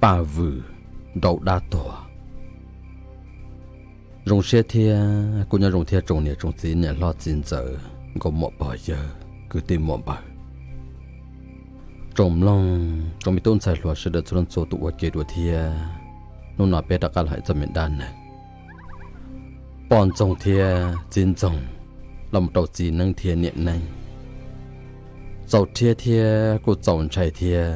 bà vừ đậu đa tòa rồng xe thia cô nhà rồng thia trồng nhà trồng tí nhà lo chín giờ có một bò giờ cứ tìm một bà trồng long trồng bị tôn xài loa sẽ được xuân số tụ ở kia đua thia nó nói bé đã cả lại cho miền đan này bọn trồng thia chín trồng làm đầu gì năng thia niệm này dầu thia thia cô dầu chảy thia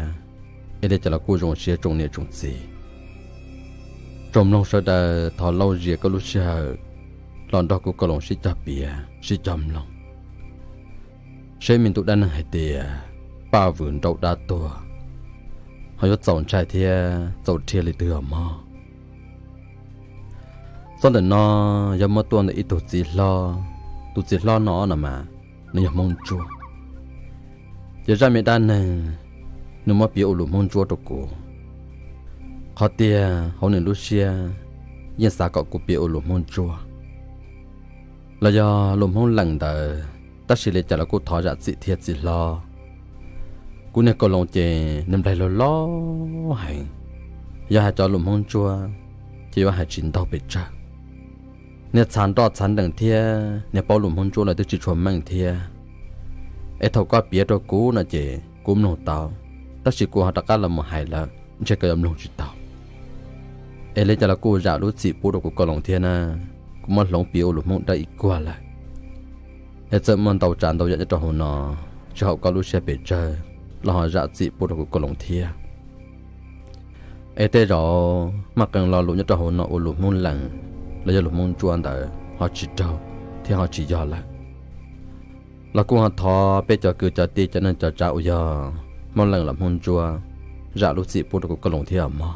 đây chỉ là cô rồng xe trồng nhà trồng gì trồng long sơ đà thọ lâu rìa có lúc sợ lòn đó của cô lòng sĩ chập bìa sĩ chầm lòng xe mình tụ đan hải tìa ba vườn đậu đa tua họ cho dọn trai thia dọn thia lì thừa mò sau đó nó giờ mất tuần để ít tụ chỉ lo nó nè mà nên giờ mong chúa giờ ra miền đan này nếu mà biểu lụ mong chúa đâu cô khó tia họ nên lúc xia yên xa cọ của biểu lụ mong chúa là do lụ mong lằng đời ta chỉ lấy trả là cô thọ ra dị thiệt dị lo cú này còn lòng chè nằm đây lo hành giờ hai cho lụm hôn chua chỉ hai chín tao bị chặt nè chán đo chán đằng thia nè bao lụm hôn chua là tôi chỉ chuẩn mang thia ai thầu qua bía cho cú nè chè cúm nổ tao tất chỉ cú họ đặt ra là một hài là chơi cái âm lồng chỉ tao ai lấy cho là cú giả lút chỉ bố đồ của con lòng thia nè cũng mất lòng biểu lụm hôn đã ít qua lại ai sợ mòn tàu chán tàu dạy cho hồ nó cho họ có lút xe bị chơi là họ dạ dị bộ đồ của lòng thia ê tê rõ mà cần lo lũ nhất cho hồ nọ ô lũ môn lặng là do lũ môn chuan đợi họ chỉ trâu thì họ chỉ do là cũng họ thò bé cho cứ cho tê cho nên cho cháu do mong lần làm hôn chua dạ lũ dị bộ đồ của lòng thia mà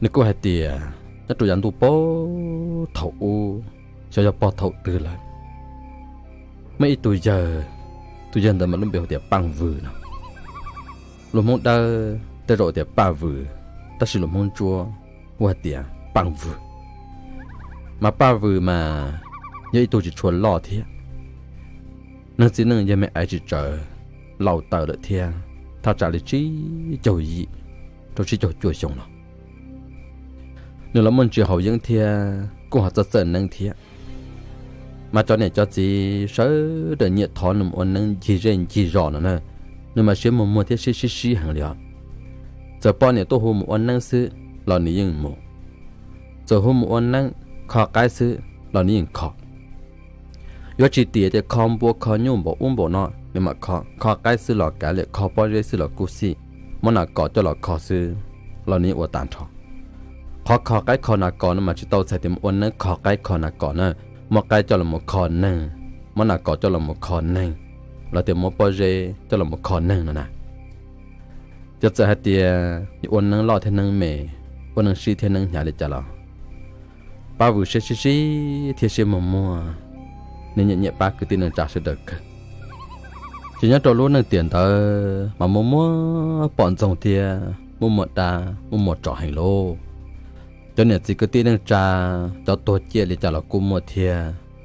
nếu cô hãy tìa nhất tụi dán tụ bố thấu u cho bó thấu từ lại mấy tụi giờ tôi dân ta mà lâm biểu tiệp bằng vừa nào lùm hôn ta tê rộ tiệp ba vừa ta xin lùm hôn chua qua tiệp bằng vừa mà ba vừa mà nhớ tôi chỉ chuẩn lo thế nên xin nâng giờ mẹ ai chỉ chờ lầu tờ đợi thia thao trả lý trí chầu gì tôi chỉ chầu chua xong nó nếu lắm mình chỉ hậu dân thia cũng họ rất sần nâng thia mà cho này cho chị sớ để nhiệt thọ nằm ôn nâng chỉ riêng chỉ rõ nữa nè nhưng mà xem một mùa thế xí hàng liền giờ bao này tôi hôm một ôn nâng xứ là nị yên mù giờ hôm một ôn nâng khó cái xứ là nị yên khó do chị tiệt thì khó bố khó nhung bố ôm bố nọ nhưng mà khó cái xứ là cái lệ khó bao giờ xứ là cú xí món nào có cho là khó xứ là nị ủa tàn thọ khó cái khó nào có nhưng mà chị tao sẽ tìm ôn nâng khó cái khó nào có nè một cái cho là một con nè, món nào có cho là một con nè, là từ một project cho là một con nè nữa nè. Giờ giờ hết tiề, ôn nâng lo thế nâng mè, ôn nâng xí thế nâng nhà để trả lo. Ba vừa xí thế xí mà mua, nên nhẹ nhẹ ba cứ tin nâng trả sẽ được. Chỉ nhớ cho luôn nâng tiền tới, mà mua bọn dòng tiề, mua một đà, mua một trò hành lô. Cho nên chỉ có tí năng trà cho tôi chia để trả là cô mua thia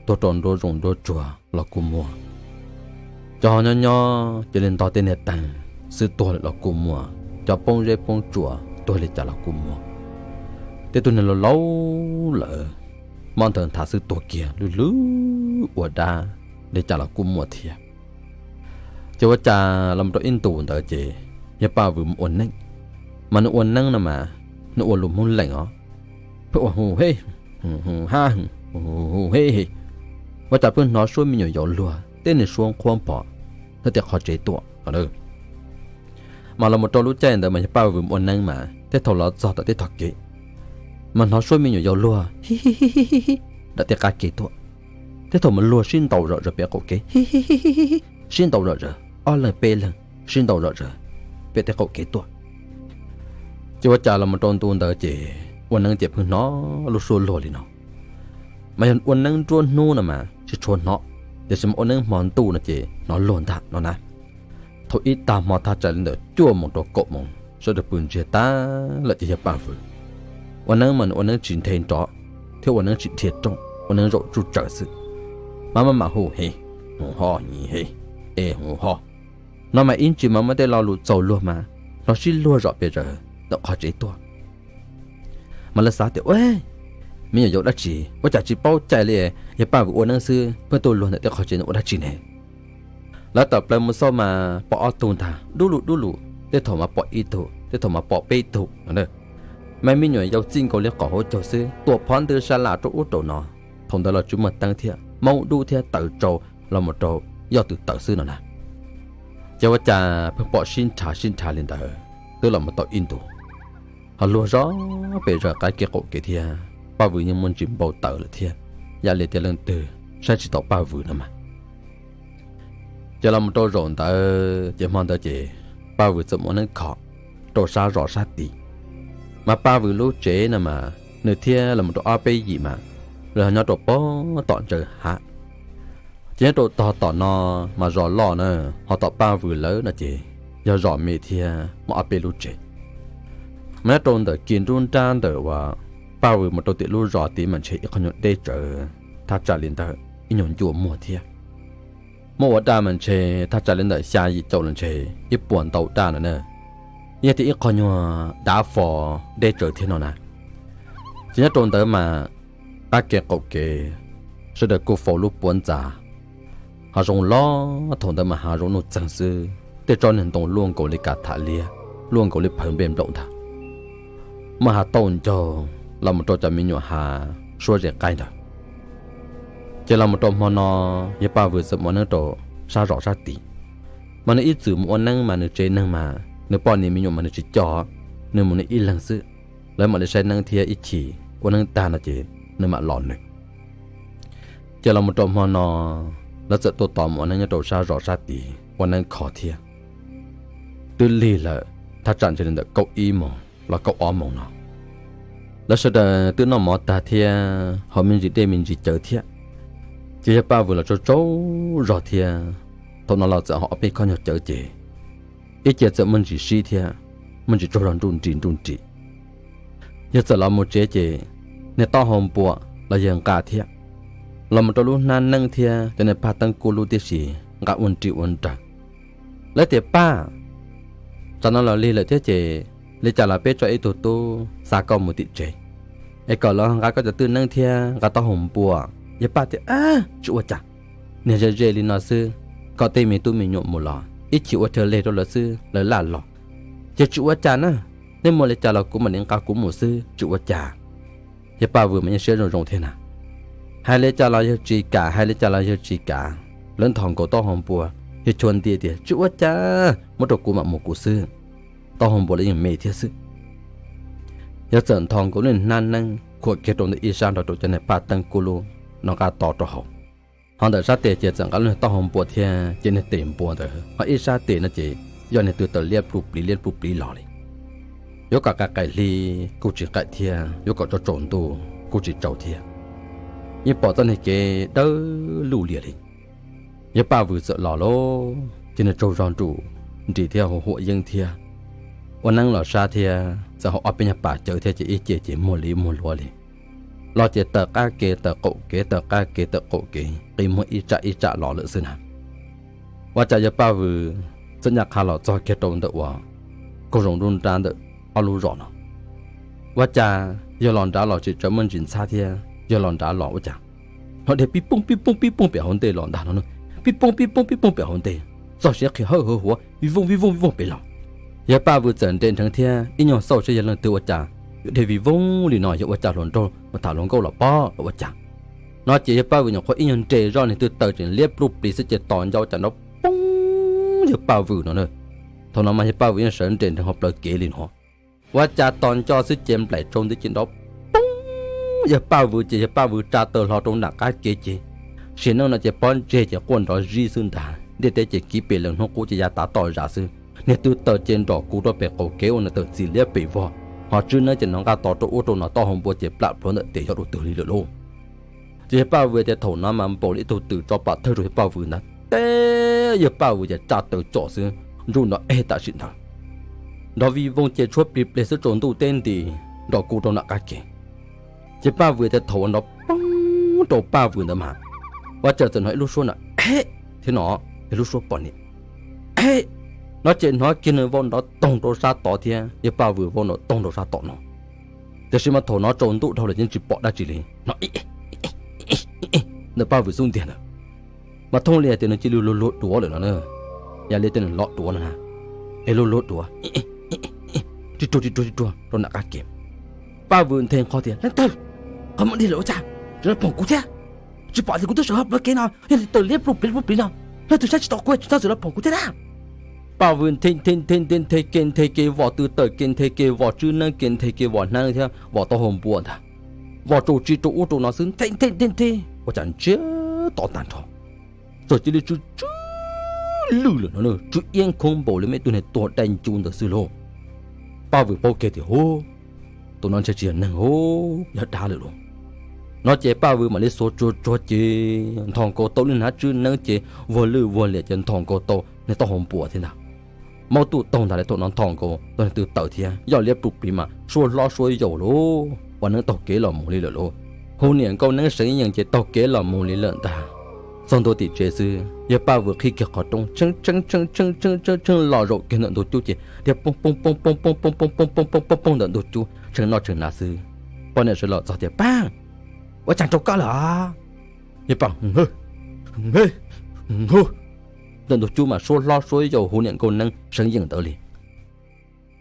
tôi tròn đôi rồng đôi chùa là cô mua cho họ nhỏ cho nên tôi tên hệ tàng sư tôi là cô mua cho bông rễ bông chùa tôi để trả là cô mua thế tôi nên là lâu lỡ mong thần thả sư tôi kia lú lú ủa đa để trả là cô mua thia cho vợ trà làm tôi in tù đợi chị nhà bà vừa ổn nâng mà nó ổn nâng là mà nó ổn lùm hôn lạnh ó ô hô hê ha ô hê và tập phương nó xuống mình nhiều dầu lùa tên này xuống khoang bỏ nó tiệt họ chế tụ ở đây mà là một trò lũ chơi để mà bao gồm ôn năng mà thế thầu lót giọt đã tiệt thoát kỹ mà nó xuống mình nhiều dầu lùa đã tiệt cả kỹ tụ thế thầu mà lùa xin tàu rồi bé cậu kỹ xin tàu rồi o lần p lần xin tàu rồi bé tiệt cậu kỹ tụ chứ vợ chồng là một tròn tuôn đời chị uốn nâng chép hơn nó lú xô lồ đi nó mà hiện uốn nâng trôn nu nè mà chỉ trôn nó để xem uốn nâng mòn tu nè chị nó lồn thà nó nè thôi ít ta mò tha trả lên được chua một đồ cột mông rồi được bùn chia ta lại chỉ hiệp bàn phử uốn nâng mình uốn nâng chỉnh thền trọ theo uốn nâng chỉnh thiệt trong uốn nâng rộ trụ trở sự má hồ hề hồ ho nhì hề hồ ho nó mà in chỉ mà mới để lo lụt dầu luôn mà nó chỉ lua rõ bây giờ nó khó chế to mà là sao thì ơi mình ở chỗ đã chỉ có chả chỉ bao chạy liền nhà bà của ông năng sư với tôi luôn để khó chế nó đã chỉ nàyแล้วต่อไปมันซ้อมมาปอตูนท่าดูหลุได้ถอมาปออีถูได้ถอมาปอเปถูนั่นเลยไม่มีหน่วยยาวจิ้งเขาเรียกก่อหัวโจซื้อตัวพร้อนเดือดฉลาดตัวอุตโตนอทงตลอดจุ่มตั้งเทียมองดูเทียต่อโจเราหมดโจยอดตื่นต่อซื้อนั่นนะเจ้าว่าจะเพิ่งปอชินชาเล่นเตอตัวเราหมดต่ออินถูฮัลโหลจ้าเปิดจากการเกี่ยวกับเทียป้าวุ้ยยังมันจิมเบาเตอเลยเทียยาเลี้ยเทียเล่นเตอใช้จิตต่อป้าวุ้ยนั่นมาจะลำโตรนแต่จะมองแต่เจป้าวิจมอนันขอโตซาจอซาตีมาป้าวิรู้เจนะมาเนื้อเทียลำโตอาไปยี่มาเรื่องนอโตป้อต่อเจอฮะเจโตต่อนอมาจอล่อเนอหอต่อป้าวิเลิศนะเจอย่าจอมีเทียมาอาไปรู้เจแม้ตรงแต่กินรุ่นจานแต่ว่าป้าวิมาโตติรู้จอตีมันเชยขยนได้เจอถ้าจะเรียนแต่อินยนจัวมัวเทียเมื่อวันดามันเชถ้าจะเล่นแต่ชายิจอลันเชยิป่วนเตาด้านนั่นเนอะยาที่อีกคนว่าดาฟอได้เจอเท่านั้นนะฉันจะโดนเติมมาตาเกะกบเกะสุดกูฟอลูป่วนจ่าหาจงล้อถอนเติมมาหาจงนุจังซื้อได้จอหนึ่งตรงล่วงกุลิกาทะเลียล่วงกุลิเพิ่มเบมตรงท่ามาหาต้นจอเรามันจะมีหนูหาช่วยเด็กไกลเถอะจะเรามาตอมฮอนอยาป้าเวอร์สมอนันโตซาจอซาติมันอีสื่อมอนั่งมาเนื้อเจนั่งมาเนื้อป้อนนี่มีหยมมันเนื้อจิจอเนื้อมันอีหลังซื้อแล้วมันได้ใช้นั่งเทียอีฉี่วันนั่งตาหน้าเจเนื้อมาหลอนเลยจะเรามาตอมฮอนอแล้วจะตัวต่อมอนั่งโตซาจอซาติวันนั่งขอเทียตื่นลีละถ้าจันจะเดินเด็กเก้าอี้มองแล้วเก้าอ้อมมองเนาะแล้วแสดงตื่นนอนมอตาเทียหอมมินจิได้มินจิเจอเทียเจ้าป้าเวลาโจ้รอเทียตอนนั้นเราจะหอบไปข้อหนึ่งเจอเจอีเจจะมันจีซีเทียมันจีโจรันรุนจีเยอะจะเราโมเจเจในต่อหอมปัวเรายังกาเทียเรามันตัวรู้นานนั่งเทียแต่ในป่าตั้งกูรู้ที่สี่กะวันจีวันจักและเจ้าป้าตอนนั้นเราเลี้ยเลยเทียเจเลยจะเราไปจ่อยตัวโตสาเกาหมุติเจไอ้ก่อนเรากะก็จะตื่นนั่งเทียกะต่อหอมปัวยาป้าเตอชัวจักเนี่ยจะเจลินอซื้อก็เตมีตู้มีหยกหมดหล่ออีชัวเธอเลยตัวละซื้อเลยหลานหล่อจะชัวจานะเนี่ยโมเลจาเรากูมันยังกากูหมดซื้อชัวจายาป้าเวอร์มันยังเชื่อรงเท่าน่ะให้เลจาเราเยอะจีกาให้เลจาเราเยอะจีกาเล่นทองก็ต้องหอมปัวจะชวนเตี้ยชัวจ้าเมื่อตัวกูมาหมดกูซื้อต้องหอมปัวเลยยังเมเทียซื้อยาเสริมทองก็เล่นนั่งขวดเกตรงในอีสานเราตัวจะในป่าตังกูรูน้องกาต่อตัวเขาฮันเดอร์ซาเตเจจังกันเลยต่อหอมปวดเทียเจนเต็มปวดเถอะเพราะอีซาเตนะเจย้อนในตัวเลียบปลุกปลีหล่อเลยยกกะไก่ลีกูจีไก่เทียยกกะจะโจนตัวกูจีเจ้าเทียยี่ปอตอนนี้เจเดอลู่เลียเลยยี่ป้าวิจหล่อโลเจนโจรอนจูดีเทียหัวยังเทียวันนั่งหล่อซาเทียจะหัวเป็นยาป่าเจอเทียเจอีเจมัวลัวเลยเราจะเตะก้าเกะเตะโกเกตีมืออีจ่าหล่อเลือดซึนะว่าจะยาป้าวูสัญญาขาหล่อจอเกตตรงเตะว่าก็รงรุนจานเตะเอารู้ร้อนว่าจะยาหลอนจ้าหล่อจิตจะมันจินซาเทียยาหลอนจ้าหล่อว่าจะเราเดี๋ยวปิ๊งเปียหงเตะหลอนด่าเราเนอะปิ๊งเปียหงเตะจอเสียขี้หัววิวงไปหล่อยาป้าวูเจนเดินทั้งเทียอีหยองเศร้าเชียร์เรื่องตัวว่าจะเดวิวงหรือหน่อยยกว่าจ่าหลอนโตมาถ่าหลงเกาหล่อป้อหรือว่าจ่านอเจียป้าวิญญาณคนอินยันเจร้อนในตัวเตอร์จนเรียบรูปปีเสจตอนยาวจันทร์ปุ้งเยป้าวิญญาณเนอะทอนมาเยป้าวิญญาณเสนเจนทางหอบเปลือกเกลินหอว่าจ่าตอนจ่อเสจมแปลกตรงที่จินดบปุ้งเยป้าวิญญาณเจป้าวิญญาณจ่าเตอร์หล่อตรงหนักกาเจเจเสียนนอเจียป้อนเจจะก้นต่อจีซึนตาเด็ดเจกีเปลืองหงกูจะยาตาต่อยาซึในตัวเตอร์เจนดอกกูตัวเปลือกเกาเกลในตัวสีเลียบปีวอหอจื้อเนื้อจะน้องกาต่อตัวอุตโตนต่อหงบัวเจ็บปลาพลนเตยอดอุตตุลีเดือดโลเจ้าป้าเวจะถอนน้ำมันโปลิตุตื่นจอปะเธอรู้เจ้าป้าเวนะเตยป้าเวจะจัดเตยจ่อซื้อรุ่นน้อเอตาชินทังดอวีวงเจช่วยปลิบเลสจนตู้เต้นดีดอกกูโดนนักกาเกเจ้าป้าเวจะถอนดอกปังโตป้าเวนะมาว่าจะให้ลูกชวนน่ะเฮ้ที่หนอให้ลูกชวนปอนนี่เฮ้ nó chỉ nói kia nó vốn nó tông đồ sát tỏ thì để bảo vừa vốn nó tông đồ sát tỏ nó để xem mà thổ nó trốn tụ đâu là những chỉ bỏ ra chỉ liền nó nó bảo vừa dùng tiền à mà thông lệ thì nó chỉ lột lột đũa rồi nó nữa nhà lệ thì nó lọt đũa nữa ha để lột đũa đi trôi rồi nãy cả kiếm bảo vừa thêm khó tiền lên từ không muốn đi lỗ cha rồi bỏ cú thế chỉ bỏ thì cũng tôi sợ hấp nó kia nào nên từ liếp lụp nào nên từ sáng chỉ tỏ quê chúng ta rồi bỏ cú thế nào bảo vườn thình kiến thề kế vỏ từ tới kiến thề kế vỏ chữ năng kiến thề kế vỏ năng theo vỏ to hồn buồn thà vỏ trụ chi trụ trụ nó xứng thình vỏ chẳng chết to tàn thọ rồi chỉ đi chú lử lửa nó nữa chú yên không bổ lấy mấy tụi này to đánh chun từ xưa lô bảo vườn bao kê thì hô tụi nó chơi chuyện năng hô nhát đá lửa luôn nó chế bảo vườn mà lấy số chúa chế thòng cổ tàu lên há chữ năng chế vừa lẻ chân thòng cổ tàu này to hồn buồn thế nào mau tụ tông thằng này tụi nó thòng cô tụi này tự tẩu thia do liệp đục đi mà xua lo xua dầu lố và nó tẩu kế lò mù lì lợn lố hôm nay câu nó sấy những chế tẩu kế lò mù lì lợn ta xong tôi tỉ chế sư giờ ba vừa khi kia họ trong chân lò rộ kia lợn đồ chú chế để pong lợn đồ chú chân nó chân là sư bọn này sẽ lọ giọt tiền bang quá chẳng trâu cá là giờ ba hừ lần đầu chú mà xô lo xô dầu hôn nhận cô nâng sân dừng tới liền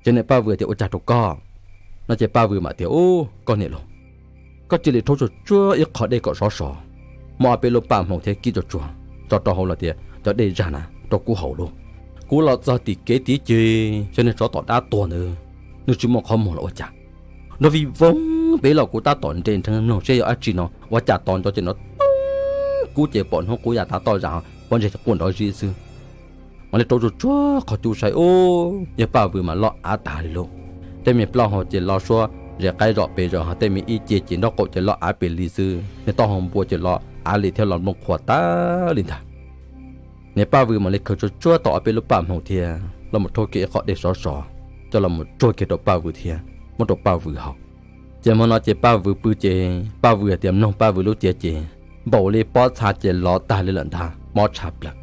cho nên ba vừa thì ô chặt trục co nó chỉ ba vừa mà thì ô con này luôn có chỉ để thôi rồi chưa ít khỏi đây có sò mọi bên lô bám hậu thế kia cho chùa cho trò hậu là thì cho đây ra nè cho cú hậu luôn cú là do thì kế tí chơi cho nên chó tỏ đá tuần nữa nó chỉ một hôm một là ô chặt nó vì vốn bế là cú ta tỏn trên thân nó sẽ ở chỉ nó và chặt tỏn cho trên nó cú chỉ bọn nó cú già ta to rằng bọn trẻ cuốn đói gì xưa mà lại trâu ruột chúa khó chú say ô nhà bà vừa mà lo á tà luôn tên mình lo họ chỉ lo xua rẻ cái rõ bề rõ tên mình y chỉ chỉ nó cậu chỉ lo á bề lì xưa nhà to hồng bùa chỉ lo á lì theo lòng một khỏa tá liền thà nhà bà vừa mà lại khởi chúa chúa tỏ bề lúc bám hồng thìa là một thôi kệ họ để xóa xóa cho là một trôi kệ độ bà vừa thìa một độ bà vừa học chỉ mà nó chỉ bà vừa bự chỉ bà vừa tiệm nông bà vừa lúc chỉ bảo lì bỏ xa chỉ lo tà lì lận thà món chạp lợn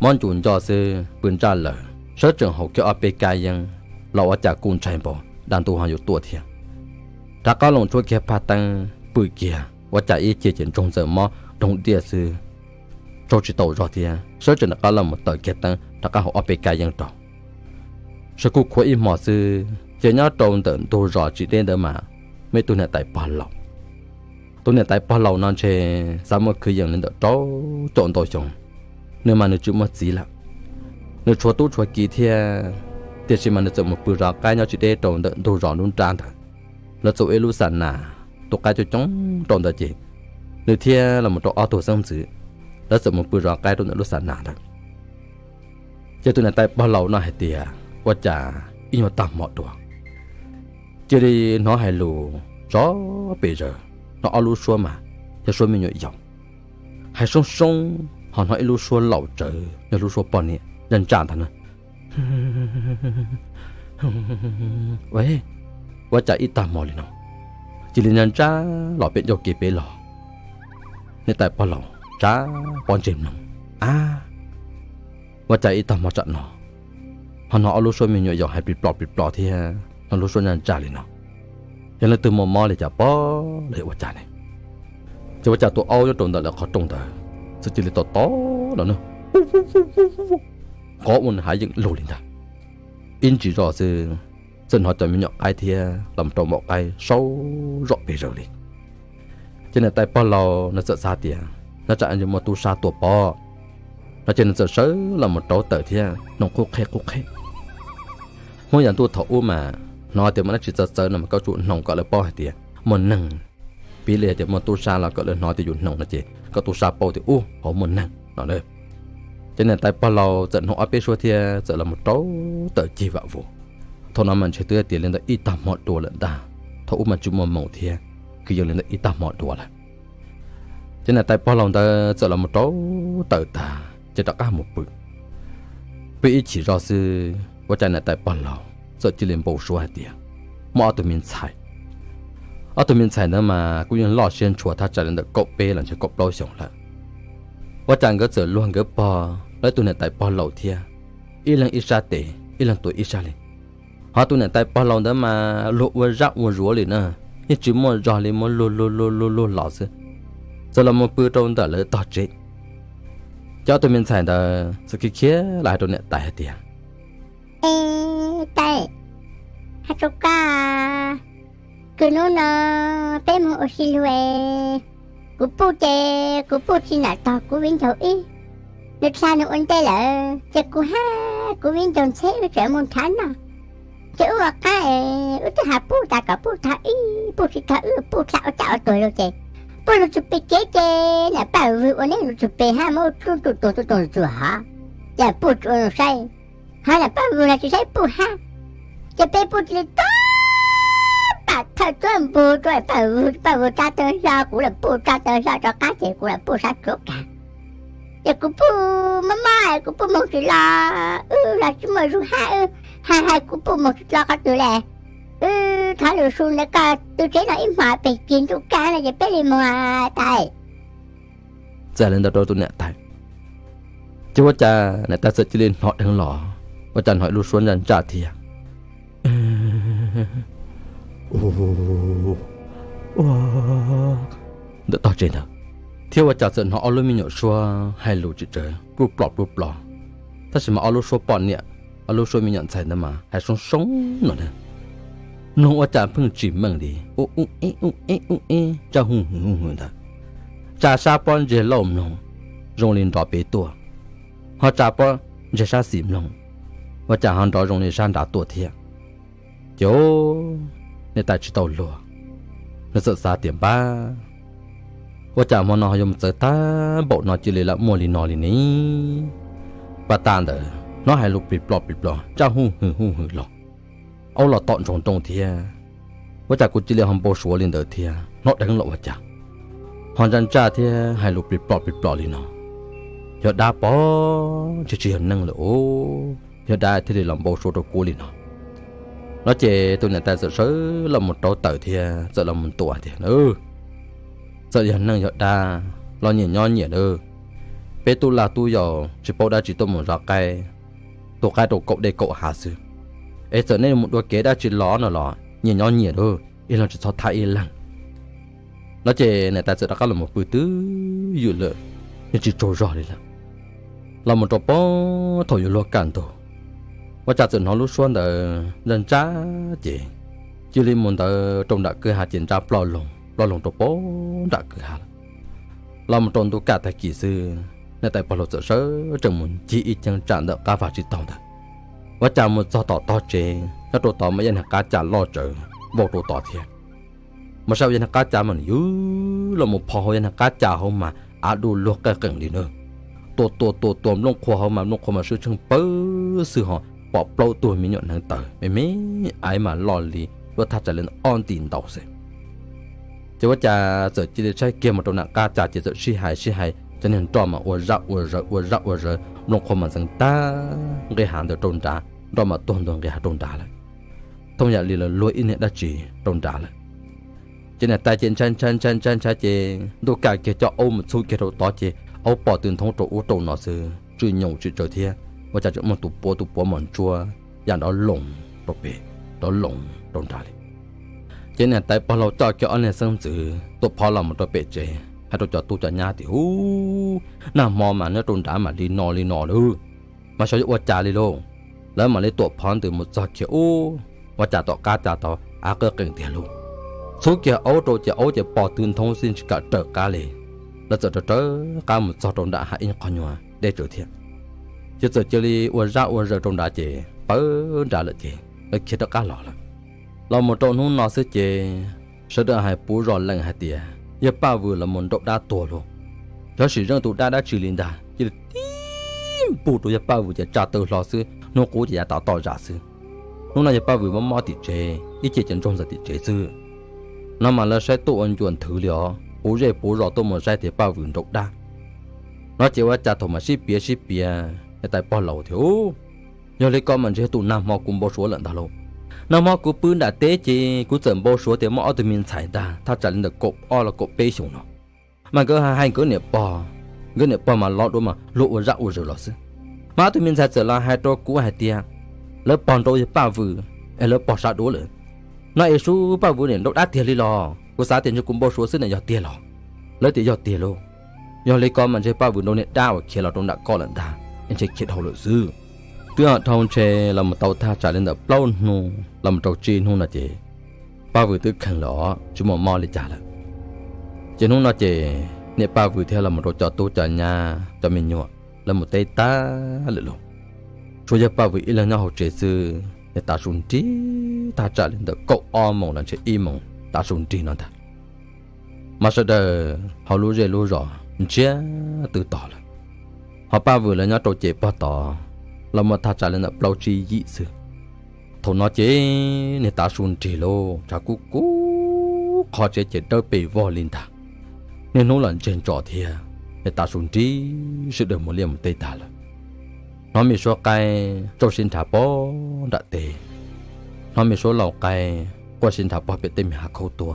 món chuồn cho sư vườn ra lợn sở trường hậu cho apk yang lão ở chả cùn chạy bộ đàn tu hoàng dụ tuột thiệt đã có lòng chúa kia phát tăng bự kia và chả y chia chuyển trong giờ mò trong địa sư trâu chỉ tàu rồi thiệt sở trường đã có lòng một tờ kia tăng đã có hậu apk yang trâu sở cụ khối im mò sư chỉ nhớ trâu tận tu rồi chỉ đến đó mà mấy tu này tại ba lộc tôi này tại ba lầu non chè sao mà cứ dần lên đó cháu trộn tôi chồng nên mà nó chịu mất gì lắm nó chua tú chua kỳ thế thế chỉ mà nó chọn một bữa rau cái nhau chỉ để trộn đợn đồ rau luôn tràn thôi là chỗ elu sẵn nà tôi cái cho chúng trộn đợn chị nếu thế là một chỗ auto xong xứ nó chọn một bữa rau cái trộn đợn elu sẵn nà thôi chứ tôi này tại ba lầu nó hay tiề quá chả ít nhau tạm mọi đồ chứ đi nó hay lù gió bây giờ nó ở lúa xua mà, giờ xua mình nhồi dòng, hay sông sông, họ nói lúa xua lẩu trời, giờ lúa xua bọn nè, dân tràn thằng này, vậy, quá chạy ít tạm mỏi liền không, chỉ là dân trá lọ bên dọc kia bên lọ, nên tại bọn lọ trá bọn chìm lòng, quá chạy ít tạm mỏi trận nó, họ nói lúa xua mình nhồi dòng hay bị bọt thì nó lúa xua dân tràn liền không. Cho nên từ mò mò để trả bó để vợ trả này, cho vợ trả tụi ao cho trộn đợt là khó trộn đợt, sự chỉ là tọt tó đó nữa, có một hai những lù liền ra, in chỉ rõ sự, dân họ chọn mình nhọ ai thì làm trộn một ai sâu rõ bề rồi liền, cho nên tại bó lò nó sợ xa tiền, nó trả những một tu xa tụi bó, nó cho nên sợ sớ là một trâu tờ thì nó khô khê, mỗi nhà tu thổ mà. Nó thì nó chỉ sợ là một câu chuyện nồng gọi là bao thì một nằng pi lệ thì một tu sa là gọi là nó thì chuyện nồng là gì có tu sa bao thì họ một nằng nó đây cho nên tại bao lâu trận họ biết số thì sợ là một trâu tự chi vạ vụ thôi nó mình sẽ tưới tiền lên tới ít tầm mọi đồ lận ta thôi mình chụp một mẫu thì cứ dừng lên tới ít tầm mọi đồ là cho nên tại bao lâu ta sợ là một trâu tự ta chỉ đặt cả một bự bị chỉ do sư quá trình là tại bao lâu giờ chỉ liền bầu số hai tiền, mà ở tụi mình xài nữa mà cũng như lo xuyên chùa thắt chặt lên được cột bê làm cho cột lâu sống lại. Quá chàng cứ giờ luôn cứ bò, lấy tụi này tại bò lẩu thia, ilang isate ilang tu isale họ tu nè tay bao lâu đó mà lụa vỡ rác vỡ rúa liền nè nhưng chỉ một giò liền một lô lô lô lô lô lọt chứ giờ là một bữa trâu đã lỡ tọt chết cho tụi mình xài đã sự kia kia lại tụi nè tay tiền tay hát cho ca cứ nô nè bé mua ô xin huề cú bút xin lại tọt cú biến thầu ý được sao nó ôn tay lỡ cho cú ha cú biến tròn xé với trẻ môn thán nè chữ là cái ước thứ hai bút ta cả bút thà ý bút thì thà ước bút sao tạo tuổi đâu chị bút nó chụp bị chế chế là bảo vệ anh ấy nó chụp bị ham mơ trốn trốn rửa hả là bút nó say hay là bảo vệ là chỉ say bút ha chụp bị bút thì to bà thà chuẩn bút rồi bảo vệ cha tới ra cũng là bút cha tới ra cho cá chị cũng là bút sát cướp cả giờ cũng bút má mai cũng bút một chỉ là chỉ mới rửa ha hai hai cũng bù một lo cái tuổi lẹ, thảo lừa xuân đấy cả, tôi chế nói im hòa bị kiến tụ cá là gì bé đi mà tài. Giờ lên đầu tôi nè tài. Chứ quá cha nè ta sợ chỉ lên họ đang lỏ, quá cha hỏi lừa xuân rằng trả thì. Đỡ to trên nào, thiếu quá cha sợ họ luôn mình nhậu xua hay lù chữ trời, cúp lọ. Ta chỉ mà lù xua bọn nè. Alo xôi mình nhận thấy đó mà hay sống nữa nè nó ở trạm phun chỉ mừng đi ô cha hùng đó cha sa pon dễ lồm lồng rong lên đỏ bể tua họ cha pon dễ sa xỉm lồng và cha hàng đỏ rong lên san đá tua thiệt chỗ người ta chỉ tàu lừa nó sợ xa tiệm ba và cha mòn nó dùng sợ ta bộ nó chỉ lấy là mua lì nó lì ní và tan rồi nó hay lục bịt bọt cha hùng lọ ông là tọn tròn tròn thia vợ chồng cô chỉ là hầm bò sủa lên đời thia nó đánh lộn vợ chồng hoàn toàn cha thia hay lục bịt bọt lên nó giờ đá bó chỉ hận năng lỗ giờ đá thì để làm bò sủa đồ cua lên nó chè tôi nhận ta sợ sớ là một trâu tử thia sợ là một tuổi thia sợ hận năng giờ đá lo nhẹ nhon nhẹ bé tu là tu giờ chỉ bao đã chỉ tôi một rọ cây tổ khai tổ cậu để cậu hạ sư, ấy giờ nên một đôi kế đã chỉ ló nó ló, nhìn nhau nhỉ thôi, yên lòng chỉ so thái yên lặng. Nó chỉ này ta sợ đã có là một bữa tứ dữ lợ, nhưng chỉ trôi rõ đi là một trò bó thổi dữ lo cản tổ, và cha sợ nó lúc xuân đờ lần cha chỉ, chỉ lên một tờ trong đã cơ hạ chiến tra lo lồng trò bó đã cơ hạ, là một trong tổ cả thầy kỹ sư. Nên tại bảo lộ sợ sớ chẳng muốn chỉ ít chẳng chẳng đợi cá vào chỉ tàu thật và chẳng muốn do tỏ to chế nó đồ tỏ mà dân hạt cá chẳng lo trở bộ đồ tỏ thiệt mà sao dân hạt cá chẳng mình dữ là một phò hồ dân hạt cá chẳng không mà đủ luộc cái cẩn đi nữa tụm lông khô không mà sư chẳng bớ sư họ bỏ lâu tuổi mới nhận hàng tờ mấy ai mà lo lì và thật trả lên on tiền tàu sẽ chứ quá chả sợ chỉ để trái kia mà trong nặng cá chả chỉ sợ suy hại cho nên trò mà uốn rắc nó không mà rằng ta cái hàng được trôn đá đó mà toàn cái hàng trôn đá lại thông giả liền là lối in hiện đã chỉ trôn đá lại cho nên ta trên chăn chế đồ cả kia cho ông một số kia đồ to chế ông bỏ tiền thông trộn trộn nó xứ truy nhổ truy trở thế và chả chọn một tụ bò mòn chua dạng đó lủng đột bể đó lủng trôn đá lại cho nên tại bao lâu cho kia anh này sang xứ tụ bò làm một đột bể chế hay tôi cho tôi cho nhà thì nằm mò mà nó trốn đá mà đi nò luôn mà sao vậy trả đi luôn lấy mà lấy tổ phán từ một giờ kia và trả tọ cá trả tọ á cơ cảnh tiền luôn số kia rồi chỉ chỉ bỏ tiền thông xin cả trở cá lì là giờ trở cá một giờ trốn đá hại con nhỏ để trở thiệt chứ giờ chơi đi uốn ra trốn đá chị bớ đá lại chị nó kia đó cá lọ lắm làm một trốn hôn nó sẽ chị sẽ được hai bú rồi lần hai tiền giờ ba vừa là một độ đa tổ luôn, đó chỉ riêng tổ đã trừ lên đà, chỉ là tím bù tổ giờ ba vừa chỉ trả tờ lò xứ, nó cố chỉ tạo tỏ giả xứ, lúc này giờ ba vừa mắm mò tiệt chế, ít chế chân trong giờ tiệt chế xứ, nó mà là sẽ tổ ăn chuẩn thử liệu, bố rò tổ một sai thì ba vừa độ đa, nó chỉ qua trả thổ mà ship bia, tại bao lâu thiếu, giờ lấy con mình sẽ tổ nam mò cùng bao số lận ta luôn. Nam mô của bún đã tế chỉ của trận bò số thì mò từ miền Sài ta, tháp trận được cột o là cột bê xuống nó, mà cứ hai cái nẹp bò mà lót đôi mà lụa rác uốn rồi lót xứ, má tụi mình sẽ trở lại hai trò cũ hai tia lớp bọn trò sẽ bao vừ lớp bỏ sát đố lửa nói số bao vừ này đâu đắt tiền đi lò có giá tiền cho cũng bao số xứ này giọt tiền lò lấy tiền giọt tiền luôn do lấy con mình chơi bao vừ đâu này đau kia là trong đã co lần ta anh chơi kia đầu lửa dư tụi họ thâu chơi làm một tàu tha trả lên đập lâu nung làm một tàu chi nung là gì bao vừ tứ khăn lọ chúng mò mò lên trả lận chỉ nung là gì nè bao vừ theo là một trò trò tu trò nhà trò mình nhọ là một tay ta lựa lộn số giờ ba vị là nhau học trẻ sư để ta sùng trí ta trả lên được cậu om mong là sẽ im mong ta sùng trí nó thật mà sau đó họ lú rê lú rõ chưa tự tỏ là họ ba vừa là nhau trò trẻ ba tỏ là một ta trả lên được bao chi dị sư thầu nó chế để ta sùng trí lô cha cú cú họ trẻ trẻ đỡ bị vò lên ta nên nó lần trên trò thia để ta sùng trí sự đời một liềm tây ta là nó mới số cây cho xin thả bó đã tệ nó mới số lầu cây qua xin thả bó bị tê mì hạ khâu tua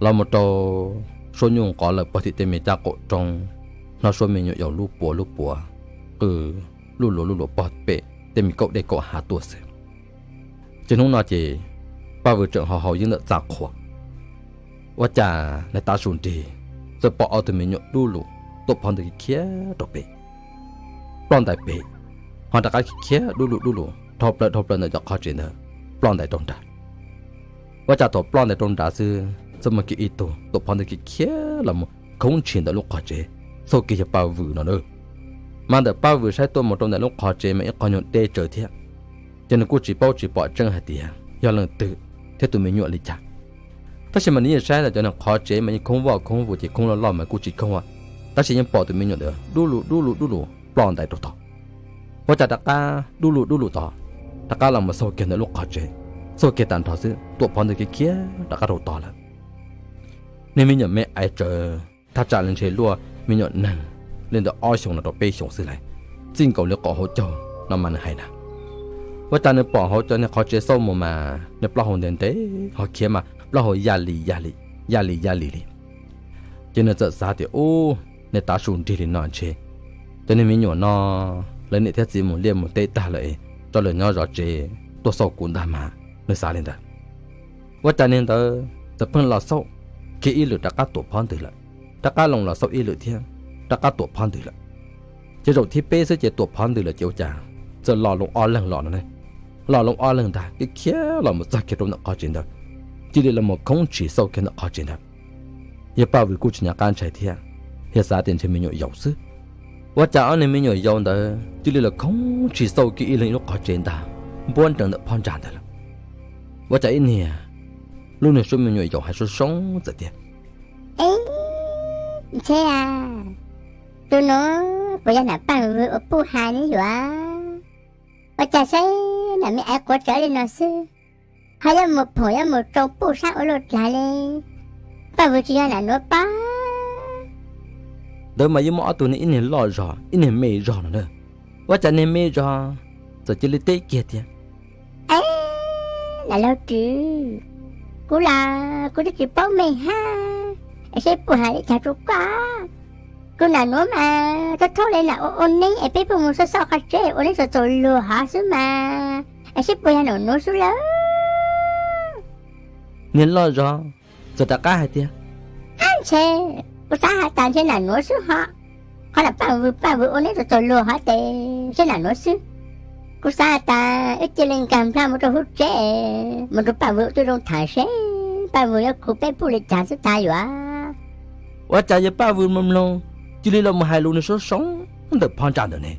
là một trâu số nhung có là bó thị tê mì cha cổ trong nó số mình nhộn dầu lúa bùa cứ lúa bó bể tê mì cậu để cậu hạ tua xem trên hôm nọ chỉ ba vợ chồng họ những đợt giặc khổ quá chả là ta sụn trì rồi bỏ ở từ mình nhộn lúa tụt phong từ kia đổ bể bọn đại bể họ đã cái kia đu lụ thọp lợn để cho họ chuyện nữa bọn đại trông đá và trả thọp bọn đại trông đá sư xem mà cái ý tổ tụp bọn cái kia là một không chuyện đại lúc họ chế sau kia bao vừ nó nữa mà đại bao vừ sai tôi một trong đại lúc họ chế mà ít còn nhộn đê trở thiệt cho nên cô chỉ bỏ chân hạt tiền do lần tự thế tụi mình nhộn lịch chặt tất nhiên mà nếu sai là cho nên họ chế mà không vào thì không lo mà cô chỉ không à tất nhiên bỏ tụi mình nhộn được đu lụ bọn đại trộn tỏ, và trả đặc ca đu lụ tỏ, đặc ca làm một số kiện để lúc khó chơi, số kiện tàn thọ xứ tụ bọn từ cái kia đặc ca đầu tỏ lắm. Nên mình nhận mẹ ai chờ, ta trả lên chế lúa mình nhận nặng, lên được oi xuống là đồ bê xuống xứ này, xin cầu được cỏ hỗ trợ làm ăn hay là, và trả nên bỏ hỗ trợ nên khó chơi sâu mà nên bao hồn đến thế họ kia mà bao hồi gia lì, cho nên giờ giá thì ô nên ta xuống đi đến nón chế. Cho nên mình nhỏ nó lấy nệ thiết gì một liềm một tê ta lại cho lời nhỏ rõ chế tôi sâu cuốn đà mà nơi xa lên ta quá cha nên ta tập phân lò sâu khi y lực đã cắt tổ phong từ lại đã cắt lòng lò sâu y lực thiên đã cắt tổ phong từ lại chế độ thi bê sẽ chế tổ phong từ lại chiếu trà giờ lò lông o lần lò nó này lò lông o lần ta cái kia là một gia kiệt trong nợ khó chiến đó chỉ để là một không chỉ sâu kia nợ khó chiến đó giờ bao vì cô chủ nhà can chạy thiên hiện giá tiền trên mình nhỏ giàu sức và cháu này mới nhớ dòng đó chứ là không chỉ sâu kỹ lên lúc có trên ta buôn trần được phong tràn thật lắm và cháu in nè lúc này số mình nhớ dòng hay số sống rất tiền ấy thế à tôi nói bây giờ là bạn vừa ở pu hai nữa rồi và cháu thấy là mấy ai có trở lên nó xứ hay là một hồi là một trâu pu sát ở lột lại lên và vừa chỉ là nó ba đỡ mà với mọi tụi này in hiện lo rõ in hiện mê rõ nữa quá chả nên mê rõ giờ chơi lê tê kia thế ấy là lo chứ cô là chỉ bao mê ha em sẽ phụ hại để trả trục quá cô nào nói mà tôi thấu lên là ôn nấy em biết phụ một số sao khác chế ôn nấy rồi lừa họ xứ mà em sẽ phụ hại nó nói xứ lớn nên lo rõ giờ ta cá hay thế anh chê cô xã hạ tàn sẽ là nỗi xứ họ là ba vừa ôn đấy rồi tôi lừa họ thì sẽ là nỗi xứ cô xã ta ít chơi lên cầm ra một trò hút chế một trò ba vừa tôi đông thải xế ba vừa nó cụ bé phụ lịch trả sức tài vậy quá trả giờ ba vừa mầm luôn chỉ đi làm một hai luôn nó số sống được phong trào được nè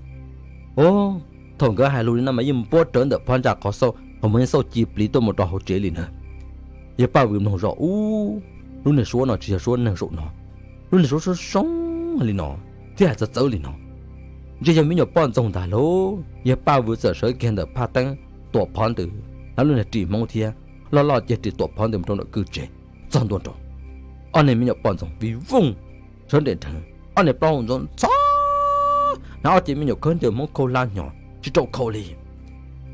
ô thằng cái hai luôn nó mà dùng bó trơn được phong trào có sâu không muốn sâu chìm lý tôi một trò hút chế liền hả giờ ba vừa nó rõ u luôn này số nó chỉ là số năng rộn nó luôn là số sống liền nó thế là rất dữ liền nó giờ giờ mình nhổ bón trồng đá lố giờ bao vừa giờ sới kia được pha tăng tổ phòn từ nó luôn là chỉ mong thia lo giờ chỉ tổ phòn từ trong đội cử trẻ tròn tuần tròn anh này mình nhổ bón trồng vì vùng sớm để thằng anh này bao trồng chó nó chỉ mình nhổ khơi từ mong câu lan nhỏ chỉ trộn câu lì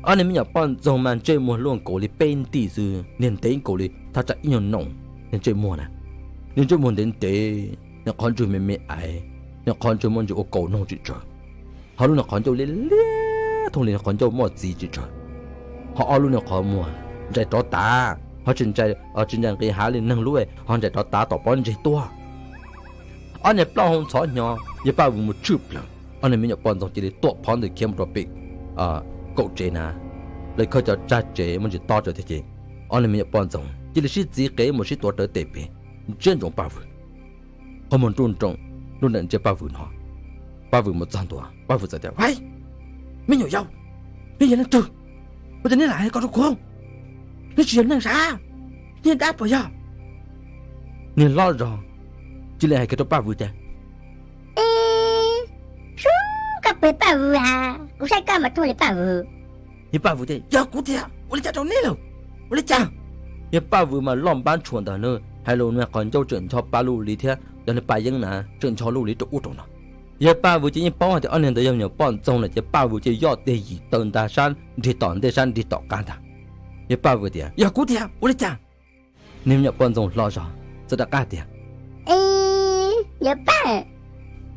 anh này mình nhổ bón trồng màn chơi mùa luôn cổ lì bên tì dư nên thấy cổ lì thà chạy nhiều nồng nên chơi mùa nè nên chơi mùa đến tệ nó còn chưa mềm mại nó còn chưa muốn chịu cầu nông chịu chờ họ luôn là con trâu lên lé thùng liền con trâu mua gì chứ trời họ luôn là con mua chạy trót tá họ chừng chạy ở chừng chạy cái há lên nâng lưỡi họ chạy trót tá tỏ bón chạy tua anh này bao hôm xóa nhỏ giờ bao vùng một chụp lắm anh này mới nhập bón xong chỉ để tọt bón để kiếm đồ bị cậu trẻ nà lấy khơi cho cha trẻ muốn chỉ to cho thế chị anh này mới nhập bón xong chỉ để xí gì cái một xí tua tới tệ bể trên trong bao vùng họ muốn trôn trong luôn đạn chơi bao vùng họ bao vùng một gian tua bao vùng giờ đẹp hay mấy nhồi dâu bây giờ nó trừ bây giờ nó lại con đâu không nó chuyện làm sao nó đã bây giờ nó lo rồi chỉ là cái đó bao vui ta, chú gặp phải bao vui à, cũng sai cả mà thôi là bao vui, như bao vui thế, giờ cũng thế, tôi chả trông nấy đâu, tôi chả, như bao vui mà lom bán chuồn đó nữa, hay là nó còn cho chuyện cho ba lú lý thế, giờ nó bài những nà chuyện cho lú lý cho út rồi nọ, như bao vui chỉ như bao thì anh em tự nhau nhau bao trong là chỉ bao vui chỉ do để gì tận ta san thì tận ta san thì tọt gan ta, như bao vui thế, giờ cũng thế, tôi chả, nếu nhau bao trong lo rồi, sẽ đặt cái thế. Giờ ba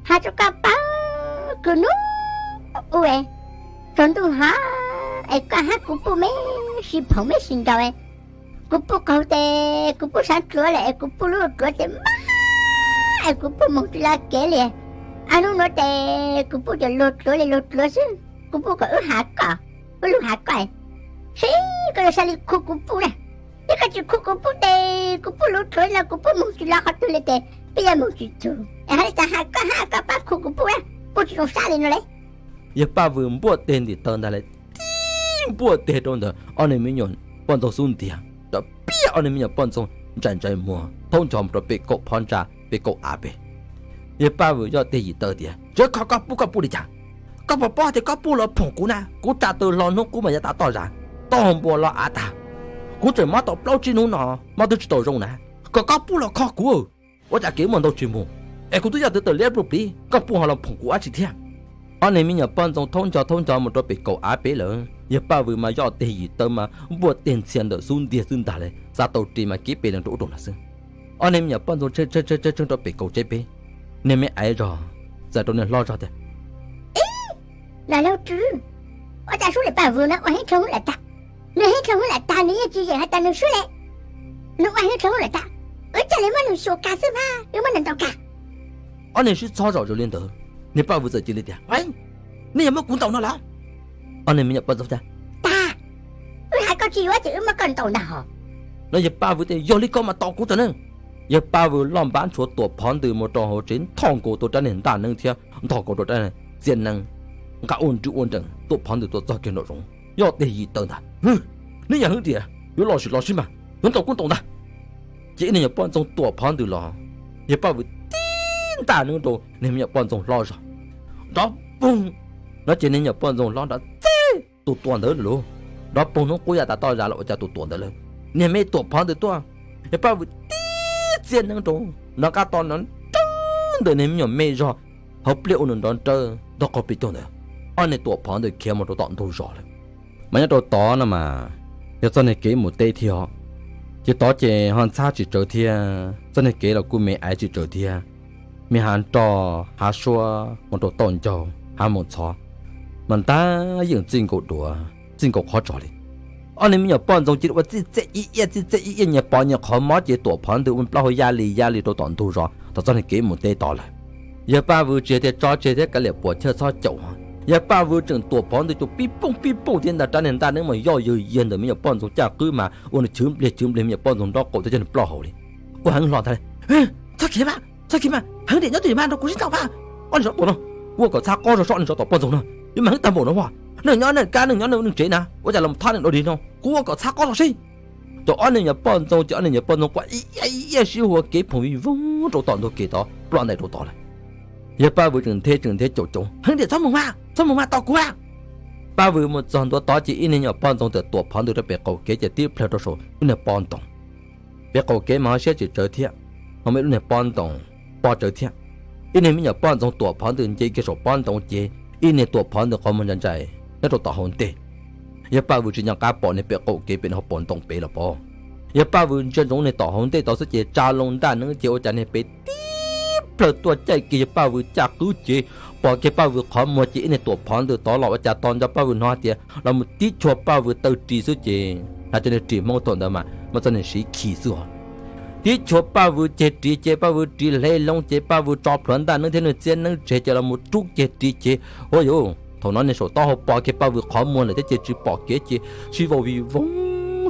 hai chú cá ba cứ nú uế còn tu há ai cá há cũng bù mấy xin phồng mấy xin đâu ấy cũng bù câu tê cũng bù sáng cửa lại cũng bù lúa cửa tê má ai cũng bù một lá kẻ liền anh nói tê cũng bù giờ lột cửa chứ cũng bù cả ướt hạt cả ướt lúa hạt cày xí cái là sao đi khô cũng bù này cái cái chữ khô cũng bù tê cũng bù lột cửa là cũng bù một lá hạt tươi tê bây giờ một chút, em hãy ta hai cái bát khô của bố em, bố chỉ còn xa lên rồi đấy. Giờ ba vừa bố tên thì tên ta lại, bố tên trong đó, anh em mình nhận bọn tàu xuân tiền, đó biết anh em mình nhận bọn tàu tràn trề mua, thông thường rồi bị cậu phun ra, bị cậu áp bê. Giờ ba vừa cho tên gì tên tiền, chứ không có bố đi chăng? Có bố thì có bố là phụng cũ na, cũ ta từ lo nốt cũ mà giờ ta to ra, to hơn bố lo á ta, cũ trời má tàu lâu chín nụ nọ, má tôi chỉ tàu rồng nè, có bố là khó cũ. Tôi đã kiếm một đầu chuyên môn, em cũng tự nhận từ lép rụp đi, các phụ họ làm phụng quá chỉ thế. Anh em mình nhập bọn trong thôn trò một trò bị cầu á bể lớn, nhập bao vừa mà do tiền gì tơ mà buộc tiền tiền đỡ xun tiền xun đà này, ra tàu trì mà kiếm bể làm chỗ đồn là xưng. Anh em nhập bọn trong chơi trong trò bị cầu chơi bể, nên mới ấy rồi, giờ tôi nên lo cho thế. Ý, là lâu chứ, ở ta xuống lại bao vừa nó hết không là ta nữa chỉ vậy hai ta nên xuống lại, nó hết không là ta. Ở chả lấy mình số cá sấu ha, lấy mình làm tàu cá. Anh em suy cho rõ rồi lên tàu, nên bao vừa giờ chỉ lấy tiền. Anh, nên em mới cuốn tàu nó lắm. Anh em mới nhập bao giờ ta? Ta, tôi hai con chỉ quá chữ mà cần tàu nào? Nó nhập bao vừa thì do lý con mà tàu cũ tao nương. Nhập bao vừa làm bán số tổ phón từ một trò hồ chiến thòng cổ tổ tranh hiện đại nương theo thòng cổ tổ tranh này diện năng cả ôn trừng tổ phón từ tổ do kiện nội dung do để gì tàu ta? Nên nhà hướng gì à? Yếu lo xí mà, muốn tàu cuốn tàu ta. Chỉ nên nhập bọn trong tổ phán từ lò, nhập bao với tin ta nữa đồ nên nhập bọn trong lo rồi. Đó bung, nó chỉ nên nhập bọn trong lo đã chết tụt tuần tới luôn. Đó bung nó cố giả ta to ra lộ ra tụt tuần tới lên. Nên mấy tổ phán từ to, nhập bao với tin diện nữa đồ, nó cá to nó trứng từ nên nhập mấy rồi. Hấp liệu nó đón chơi, đó có bị tuần nữa. Anh này tổ phán từ kia một đồ tọn đồ rồi. Mà nhà đồ to nè mà, giờ sau này ký một tê thì họ. Chỉ tỏ chế hoàn xa chỉ trở thịa, cho nên kế là cô mẹ ấy chỉ trở thịa. Mẹ hắn trò, há xua, một đồ tổn trò, há một chó. Mình ta dựng chinh cổ đùa, chinh cổ khó trò đi. Anh em nhỏ bọn dòng chỉ đùa chỉ dễ ý nhà bọn nhỏ khó mó chế tổ phán từ bọn hồi gia lì đồ tổn thu rõ. Đó cho nên kế một tê tỏ lại. Giờ ba vừa chế thế cho chế thế cả lệ bùa chơi cho chậu. Giờ ba vừa trường tổ phán từ chỗ bí bông thiên đà tràn hiện ta nếu mà do dự yên rồi mới nhập bọn giống cha cứ mà ôn chớm lên nhập bọn giống đó cổ cho nên bỏ hậu đi. Của hắn loạn thay. Sao kì mà hắn để nhớ tụi man nó cũng sao ba. Ôn rồi bọn nó. Của cả xa co rồi chọn cho tổ bọn giống nó. Nhưng mà hắn ta bộ nó hòa. Nửa nhon chế nà. Ôi chả làm thoát được đâu đi đâu. Của cả xa co rồi xí. Tổ ôn nhập bọn giống cho nên nhập bọn giống quá. Ý siêu hoa kế phồng vi vung tổ tọt đồ kì đó. Loạn này đồ tọt này. Giờ ba vừa trường thế chỗ. Hắn để xong mùng mà tao cua ba vừa một giòn tua tao chỉ in nhở pon trong từ tua pon từ bẹt cầu kế chỉ tiếp theo số nè pon tòng bẹt cầu kế mà sẽ chỉ chơi thiệt không biết nè pon tòng pon chơi thiệt in này mới nhở pon trong tua pon từ chơi cái số pon tòng chơi in này tua pon từ không muốn chơi nó tụt tao hồn tê giờ ba vừa chỉ nhở cá pon này bẹt cầu kế bên họ pon tòng bể là pon giờ ba vừa chơi trong này tao hồn tê tao sẽ chơi trà lông đan nữa chơi ở trên này bể tiếp theo tua chơi kia ba vừa chả cứ chơi ปอเก็บป้าวุขอมัวจีในตัวพรหรือต่อหลอกอาจารย์ตอนจะป้าวุนฮอเตียเรามุติชัวป้าวุเตอร์จีสุเจอาจารย์จีมองตอนเดิมมันจะเนี่ยสีขี้สุดที่ชัวป้าวุเจตีเจป้าวุจีเล่ลงเจป้าวุจอบผลตาเนื้อเทนเจนเนื้อเจจะเรามุตุกเจตีเจโอ้ยถนนในโซต้าปอเก็บป้าวุขอมัวเลยเจจีปอเก็บเจชีววิวง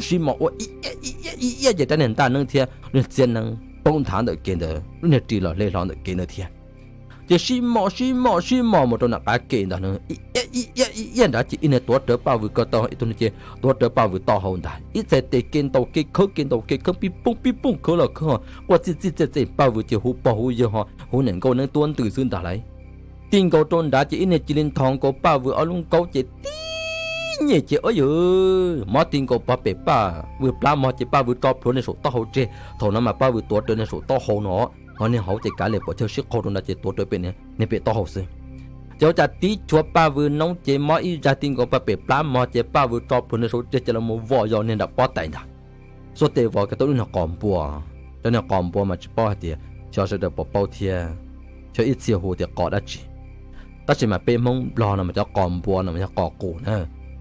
ชีหมอว่าอีเออีเออีเอจะได้เห็นตาเนื้อเทียเนื้อเจนเนื้อป้องฐานเด็กเกณฑ์เด้อเนื้อจีเราเล่ร้อนเด็กเกณฑ์เนื้อเทียจะชิมอชิมอชิมอหมดตัวหนักเก่งตอนนึงอีเอ็นได้จีในตัวเดือบป่าวก็ต่ออีตัวนี้เจตัวเดือบป่าวต่อหัวได้อีเจเตเก่งตัวเก่งเขาเก่งตัวเก่งเขาปิ๊งปุ้งเขาหรอกเขาว่าจีป่าวจะหูป่าวเยอะฮะหูหนึ่งก็นั่งตัวตื่นซึนตาไหลติงก็โดนได้จีในจีนทองก็ป่าวเอาลุงก็เจตีเนี่ยเจเอ้ยมอติงก็ป่าเปป้าวิปลามอเจป่าวจอบพลในสุดต่อหัวเจถอนน้ำมาป่าวตัวเดินในสุดต่อหัวเนาะเขาเนี่ยเขาใจกาเลยปวดเชือกโคตรน่าเจ็บตัวโดยเป็นเนี่ยในเปตโต้เขาซื้อเจ้าจัดตีชัวป้าวูน้องเจมออีจัดติงกับป้าเปปลามอเจป้าวูตอบผลในสุดเจจะละโมวอยอนเนี่ยดับป้อแต่งดักสุดเตวอกระตุ้นหักกอมปัวแล้วเนี่ยกอมปัวมันจะป้อเดียชาวเสด็จปอบเป้าเทียชาวอิเซียหัวเดียกอดอาจีตั้งใจมาเป็นมงรอหน่ะมันจะกอมปัวหน่ะมันจะกอกูเนอ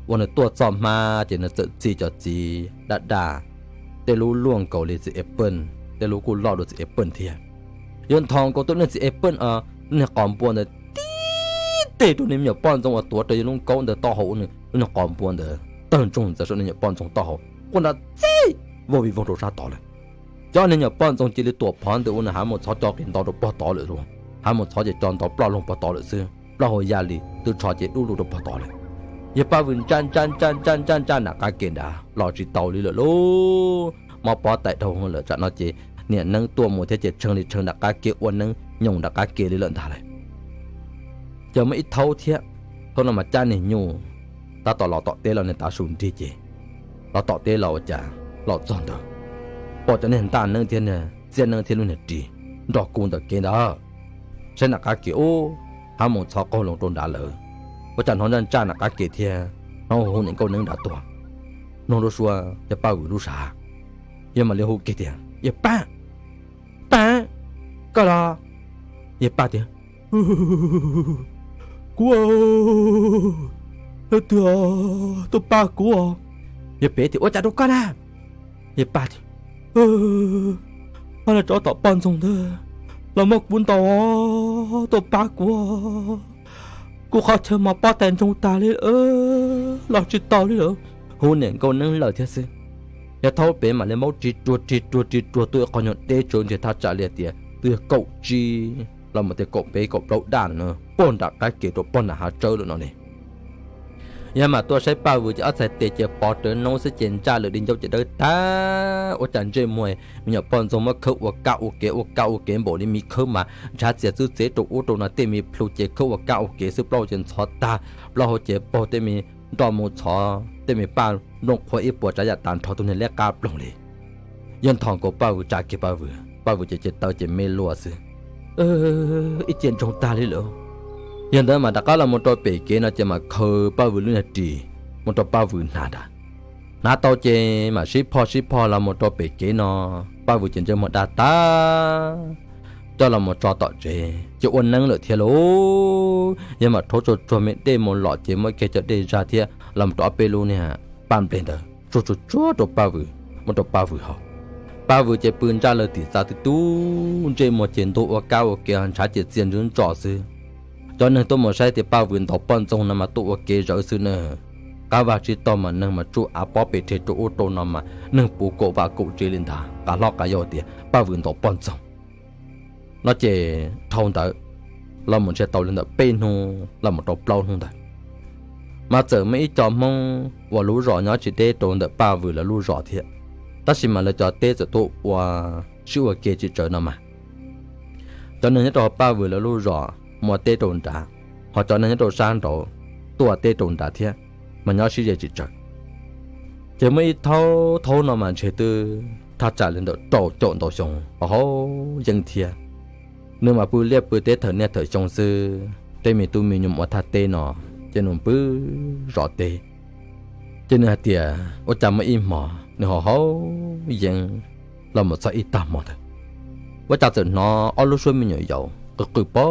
วันนี้ตัวจอมมาเจเนี่ยจีด่าเตลูล่วงเกาหลีจีเอปเปิลเตลูกูรอดูจีเอปเปิลเทียยนทองก็ตัวนึงสิเอเปิลเนี่ยกอมปวนเดตีเตตัวนี้เนี่ยป้อนจงว่าตัวเตยลงก้นเดต่อหูนึงเนี่ยกอมปวนเดตั้งจงจะส่วนเนี่ยป้อนจงต่อหูคนละจีววิวงโรซาต่อเลยย้อนเนี่ยป้อนจงจีเลยตัวพรเดวันหาหมดชอจอกินต่อตัวป้อต่อเลยรู้หาหมดชอเจจอนต่อปลอลงป้อต่อเลยซื้อปลอหัวยาลีตัวชอเจดูตัวป้อต่อเลยอย่าป้าวินจันหนักการเกณฑ์ด่าหล่อจีเตาลีเลยรู้มาป้อแต่ทองเลยจะนอจีเนี่ยนั่งตัวหมดเทเจ็ดเชิงดิเชิงดักกาเกอวันนั่งยงดักกาเกลิเลินตาเลยจะไม่เท่าเทียทนมาจ้าเนี่ยยูตาต่อหล่อต่อเตะเราในตาสูงที่เจเราต่อเตะเราจะหล่อจอนดอกปอจะเนี่ยตาเนื่องเทียนเนี่ยเสียนเนื่องเทียนลุนเนี่ยดีดอกกูนดอกเกนดาเช่นดักกาเกอห้ามงชอบก็ลงโดนด่าเลยว่าจันทร์นั่นจ้าดักกาเกเทียน้องหุ่นเองก็นึ่งด่าตัวน้องรู้สัวจะป้าอยู่รู้สาอย่ามาเลี้ยหูเกเทียอย่าป้าก็รอเย็บปาเดียวกูเอาตัวปากูเอาเย็บเป๋ที่โอ้จัดดูกันนะเย็บปาที่อะไรจะต่อปอนส่งเธอเราหมกบุญต่อตัวปากูกูขอเธอมาป้อแตนจงตาเลยหลอกจิตต่อเลยเหรอหูเนี่ยกูนั่งเหล่าเธอสิอย่าเท่าเป๋มาเลยมดจิตตัวตัวคอนยันเตจนจะทัดจ่าเลียเตียตัวเกาจีเรามาเตะกบไปกบเราด่านเนอะป้อนดักได้เกตัวป้อนหาเจอเลยเนาะเนี่ยยามาตัวใช้ป้าวิจะอาศัยเตะเจ็บปอดเดินน้องเสจนจ้าหรือดินเจ้าจะเดินท้าโอจันเจมวยมีป้อนทรงมาเขวก้าวโอเก๋บอกนี่มีเขวมาชาเสียซื้อเสตุอุตุนาเตมีพลูเจเขวก้าวโอเก๋ซื้อเปล่าจนช็อตตาเปล่าเจ็บปอดเตมีดอมโมชอเตมีป้าลงควยอีปวดจะหยัดตามทอตุนเล็กกาปลงเลยยันทองกบป้าวิจากเก็บป้าวิป้าวุจะเจ็ดเตาเจ็ดไม่รัวซึอีเจนจงตาเลยเหรอยันเดินมาตะก้าเราหมดตัวเป๋เกน่าจะมาเคยป้าวุลุนตีหมดตัวป้าวุนาดานาเตาเจมาชิพอเราหมดตัวเป๋เกนอป้าวุเจนจะหมดดาตาเจ้าเราหมดจอต่อเจจะอ้วนนั่งเหลือเทียโลยังมาทดจวนเม็ดเดมอนหล่อเจไม่เคยจะได้ราเทียเราหมดตัวเปรูเนี่ยปานเปลี่ยนเด้อจู่ตัวป้าวุหมดตัวป้าวุเขาป้าวุเจปืนจ้าเลยติดซาติตู้เจมอเจนตัวก้าวเกียร์ชาเจเซียนรุ่นจ่อซื้อตอนหนึ่งตัวหมอใช้ติป้าวุถอดป้อนทรงนำมาตัวเกย์จ่อซื้อเนอกาวาชิตอมันหนึ่งมาจู่อาป้อเปิดเทตัวอุตโตนำมาหนึ่งปูโกว่ากุเจลินทากาลอกกายอเดียป้าวุถอดป้อนทรงแล้วเจทองเด้อเราหมดใช้เตาเล่นเด้อเป็นหูเราหมดตัวเปล่าหูเด้อมาเจอไม่จอมมงว่ารู้จ่อเนาะจิตเตโตนเด้อป้าวุแล้วรู้จ่อเทียตั้งสิมาเลยจอเตจะตัวว่าชื่อว่าเกจิเจอหน้ามาตอนนั้นจะต่อป้าวิแล้วรู้จ่อมัวเตโดนด่าพอตอนนั้นจะต่อสร้างต่อตัวเตโดนด่าเทียมันย้อนชื่อเกจิเจอจะไม่เท่าหน้ามาเชื่อตือถ้าจ่าเล่นต่อโจโจนต่อชงโอ้โหยังเทียเนื้อมาปื้อเรียบปื้อเตเถอเนี่ยเถอชงซื้อได้มีตัวมีหนุ่มว่าท่าเตหนอจะหนุ่มปื้อจ่อเตจะเนื้อเตียว่าจำไม่อิ่มหมอเนื้อเขายังเราหมดใจตามหมดว่าจะเจอหนอเอาลูกช่วยไม่เหนื่อยเยาก็คือป้อ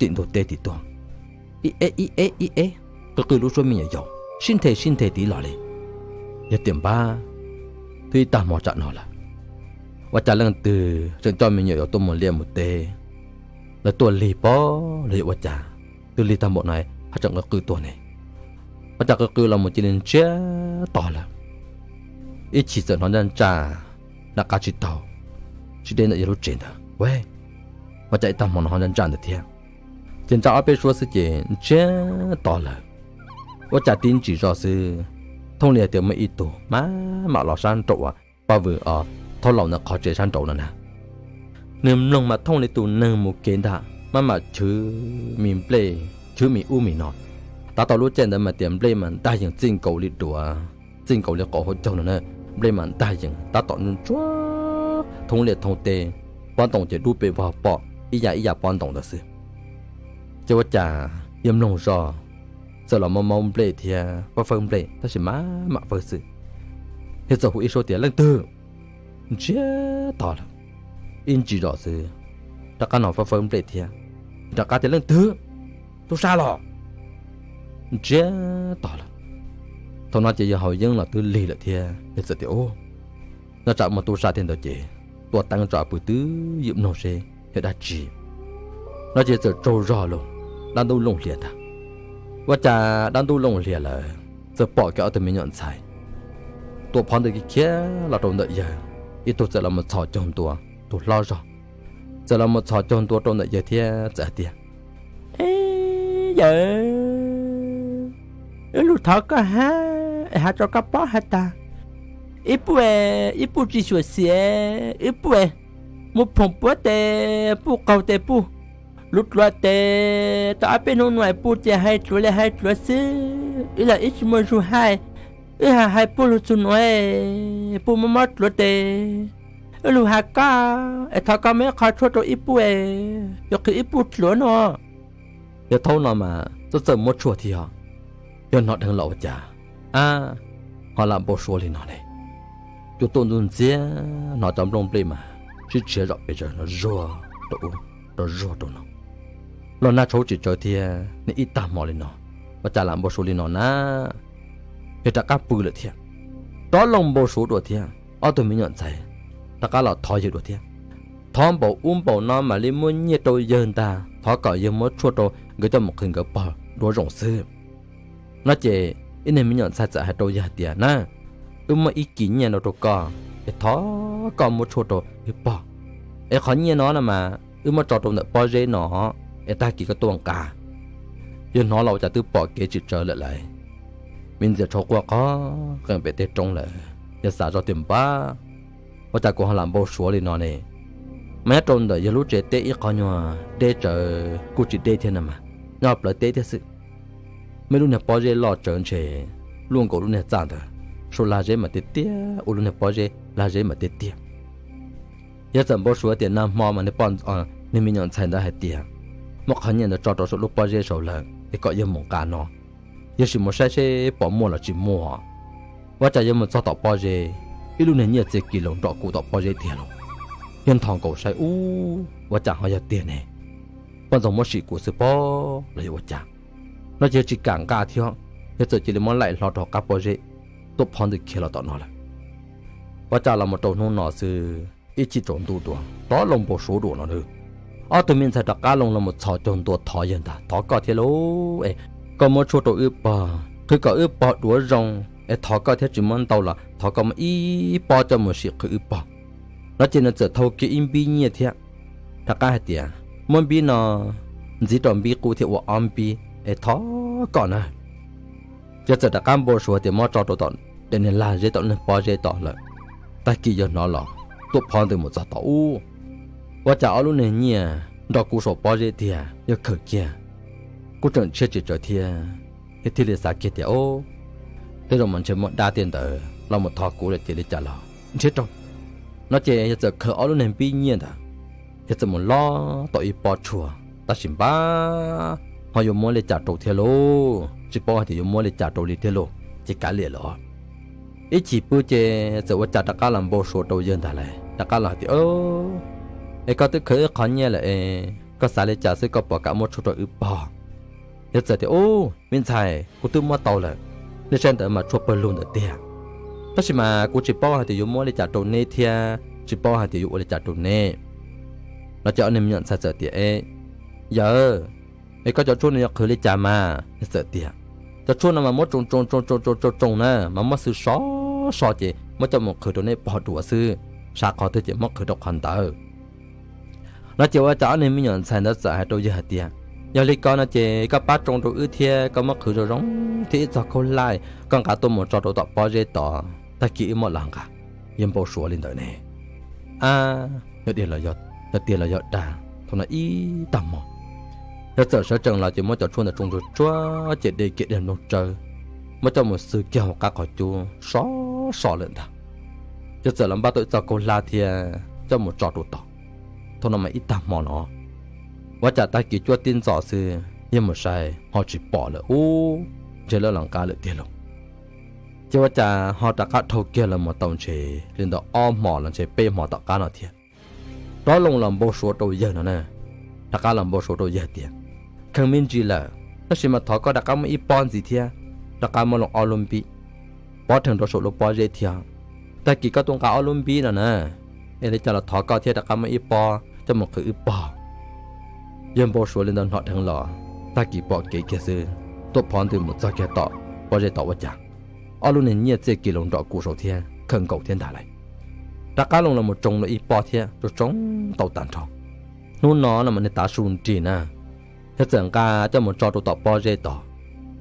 ติดตัวเตะติดตัว ý ế. Tôi cứ lúc rồi mình ở dòng xin thể tí lọ lên. Nhớ tiệm ba thì ta mò chọn nó là và trả lần từ trận cho mình nhớ tôi một liền một tê là tôi lì bó lì và trả từ lì ta bộ này phát trận là cứ tôi này và trả cứ là một chiếc lên chế to là ít chỉ sợ nó đang trả là cá chỉ tàu chỉ đến là yếu trên đó quê và chạy tàu mà nó đang trả được theo trên trả ở bên số sự kiện chế to là và trả tin chỉ do sự thông lệ từ mấy ít tổ mà lò san trộn à bao vừa ở thâu lầu nó khó chế san trộn nè niềm lòng mà thông lệ tụ nâng một kiến đã mà chứ mình play chứ mình u mình nọ ta tao lúc trên đó mà tiệm play mà ta dừng xin cầu liệt đùa xin cầu liệt cổ hỗ trợ nè play mà ta dừng ta tao nên chúa thông lệ thông tê quan trọng chỉ đu bề vào bỏ ý giả quan trọng là sự chứ vợ chả yếm lòng rồi giờ là mong play thì qua phần play ta sẽ má vợ sự hiện giờ hội số tiền lần tư chết to lắm in chỉ rõ sự ta cá nào qua phần play thì ta cá tiền lần tư tôi xa lọ chết to lắm thôi nói chỉ hỏi dân là tôi lì là thì hiện giờ tiểu nó chạm mà tôi xa tiền đó chị tôi tăng trả bữa tứ dụm nô xe hiện đã chỉ nó chỉ giờ trâu rõ luôn đang đâu lồng liền taว่าจะดันดูลงเรียเลยจะปล่อยก็เอาแต่ไม่หย่อนใส่ตัวพรอนเด็กแค่เราโดนเด็กเยอะอีตัวจะเรามาชอจมตัวล่อรอจะเรามาชอจมตัวโดนเด็กเยอะเที่ยจะเดียเอ้ยเยอะลูกท้อก็ฮะจะกับป้อฮะตาอีปุ่ยจีชัวเสียอีปุ่ยมุดผมปวดเตะปุ่ยเกาเตะปุ่ยlúc loa tê ta bên hông ngoài pu tê hai chuối xí ý là ít mơ chu hai ý hà hai pu lu chu nói pu mơ mát loa tê lu hà ca thà ca mấy khai chuột rồi ít pu giờ cứ ít pu chuối nó giờ thâu nó mà tôi sợ mốt chuột thì họ giờ nó đang lậu chả à họ làm bộ chuột lên nó này chú tôi luôn dễ nó chấm lông plei mà chứ chế rọ bây giờ nó rùa đồ rùa đồ nó lo na chỗ chỉ cho thì nên ít tạm mò lên nó và trả làm bộ số lên nó na để trả các bự lợi thiệt đó lòng bộ số đồ thiệt ở tụi mình nhận thấy ta cá là thò gì đồ thiệt thò bộ bộ nó mà lên muốn nhiệt độ dần ta thò cởi dần mới chua đồ người ta một hình cái bò đồ rộng sư nó chỉ ít nên mình nhận sai sợ hai đồ giả tiền na mà ít kín nhà nó đồ cò để thò cò một chua đồ để bò để khó nhiên nó là mà mà trò đồ nợ bò dê nó ta kỳ có tuồng cả, giờ nó lâu chả tự bỏ kế chỉ chờ lại, mình giờ cho qua có cần phải tết trông lại, giờ xả cho tiền ba, và ta cũng làm bao số lên nó này, mấy trông đợi giờ lúc trẻ tết ít con nhòa, tết chờ cô chỉ tết thế nào mà, nhọp lại tết thế sự, mấy lúc này bỏ dê lo chờ trẻ, luôn cổ lúc này giảm thôi, số lá dê mà tết tiếc, u lúc này bỏ dê lá dê mà tết tiếc, giờ giảm bao số tiền nam mò mà nó bòn nên mình nhận thành ra hết tiền. Một khán nhân đã cho trò số lúc bao giờ sầu lợn để gọi dân mông cá nó, giờ chỉ một sai xe bỏ mua là chỉ mua, và trả dân một cho tọt bao giờ, ít lúc này nhiều chỉ kỷ lồng trọ cụ tọt bao giờ tiền luôn, dân thằng cậu sai u, và trả họ giờ tiền này, bọn dòng mất sĩ của sư po là và trả, nó giờ chỉ cản cả theo, giờ chỉ là món lại lo trọ cá bao giờ, tụt phong được kia là tọt nó là, và trả là một trâu nông nọ sư, ít chỉ trộn tu tuồng, đó lồng bộ số đồ nó được. Ở tụi mình sẽ đặt cá lồng là một sò tròn tuột thò dần ta thò cò thế lố, còn một số tổ ướp bò, cứ có ướp bò đuối rồng, thò cò thế chỉ món tàu là thò cò mà y bò cho một sợi cứ ướp bò, nó chỉ là trở thâu cái im bi như thế, đặt cá hết tiệt, món bi nó chỉ tròn bi cụ thể của om bi, thò cò này, giờ sẽ đặt cá bò sủa thì món trò tổ tận, để nên là dễ tận nên bò dễ tận lại, ta kỳ giờ nó lỏng, tụt phong từ một sò tàu. Và trả lúc này nhỉ, đó cú sổ bao giờ thì giờ khởi kia, cú trận chưa chỉ trở thì là sao kia thì ô, thế rồi mình chơi một đa tiền tử, là một thọ cú để chơi để trả lò, chết rồi, nó chơi giờ khởi lúc này bị nhiên à, giờ một lo tội bỏ chùa, ta xin ba, họ dùng mua để trả trâu theo lô, chỉ bỏ thì dùng mua để trả trâu đi theo lô, chỉ cả liền lọ, ít chỉ bữa chơi giờ trả tất cả làm bao số đầu dân ta này, tất cả là thì ô. Có tức khởi khó nhé là có xa lê trả sẽ có bỏ cả một chút rồi ư bỏ nhớ giờ thì ô bên thầy cô tư mua tàu là nên trên tờ mà chụp luôn được tiền tất nhiên mà cô chỉ bao hàng thì dùng mua để trả đồ nê thì chỉ bao hàng thì dùng để trả đồ nê nó cho nên nhận sao giờ thì giờไอ้ก็จะช่วยเนี่ยคือเลี้ยจามาเสด็จเดียจะช่วยนะมันมดจงนะมันมดซื้อซอเจมันจะหมดคือตัวนี้พอตัวซื้อชาคอเธอเจมันคือดอกคันเตอร์แล้วเจ้าว่าเจ้าเนี่ยมีเงินใช้แล้วจะให้ตัวเยอะเดียยาลิกอนะเจก็ป้าจงตัวอื้อเทียก็มันคือตัวร้องที่จะเขาไล่กังขาตัวหมดจอตัวต่อปอเจต่อตะกี้หมดหลังค่ะยังโบชัวลินเตอร์เนี่ยยอดเดียร์ละยอดด่างทนอีต่ำหมดแล้วเจอเสือจังเราจะมั่วจอดชวนแต่จงจุดจ้าเจ็ดเดียเกเดินลงเจอมั่วจอดหมดซื้อเกี่ยวกับการขอจูซ้อเลยนะจะเจอลำบากตัวจะโกลาเทียจะหมดจอดดูต่อทนไม่อิตาหมอเนาะว่าจะตากี่จ้วตินจ่อซื้อยังหมดใช่หอจีปอเลยโอ้เจอแล้วหลังการเลยเดียวเจ้าว่าจะหอตะกัดทอกเกลือหมดตอนเชยเรื่องต่ออ้อมหมอหลังเชยเป้หมอตะการหน่อเทียร้อยลงลำโบชัวตัวเยอะนะเนี่ยตะการลำโบชัวตัวเยอะเทียครั้งมินจีละถ้าชิมาถอก็ดักการมาอีปอนสิเทียดักการมาลงออลิมปิกพอถึงตัวสุดลงปอเจเทียแต่กี่ก็ตรงกับออลิมปิกนะเอเดจละถอก็เทียดักการมาอีปอจะหมดคืออีปอยังโบชัวเล่นตอนหอถึงหล่อแต่กี่ปอเกย์เกซื้อตัวพรถึงหมดจะเกต่อปอเจต่อว่าจังออลิมปิกเนี่ยเจกี่ลงดอกกูโซเทียเข่งเก่าเทียนได้เลยดักการลงละหมดจงเลยอีปอเทียตัวจงเต่าตันทองนู่นน้อน่ะมันในตาซูนจีนะถ้าเสียงกาจะหมดจอตัวต่อปอเจต่อ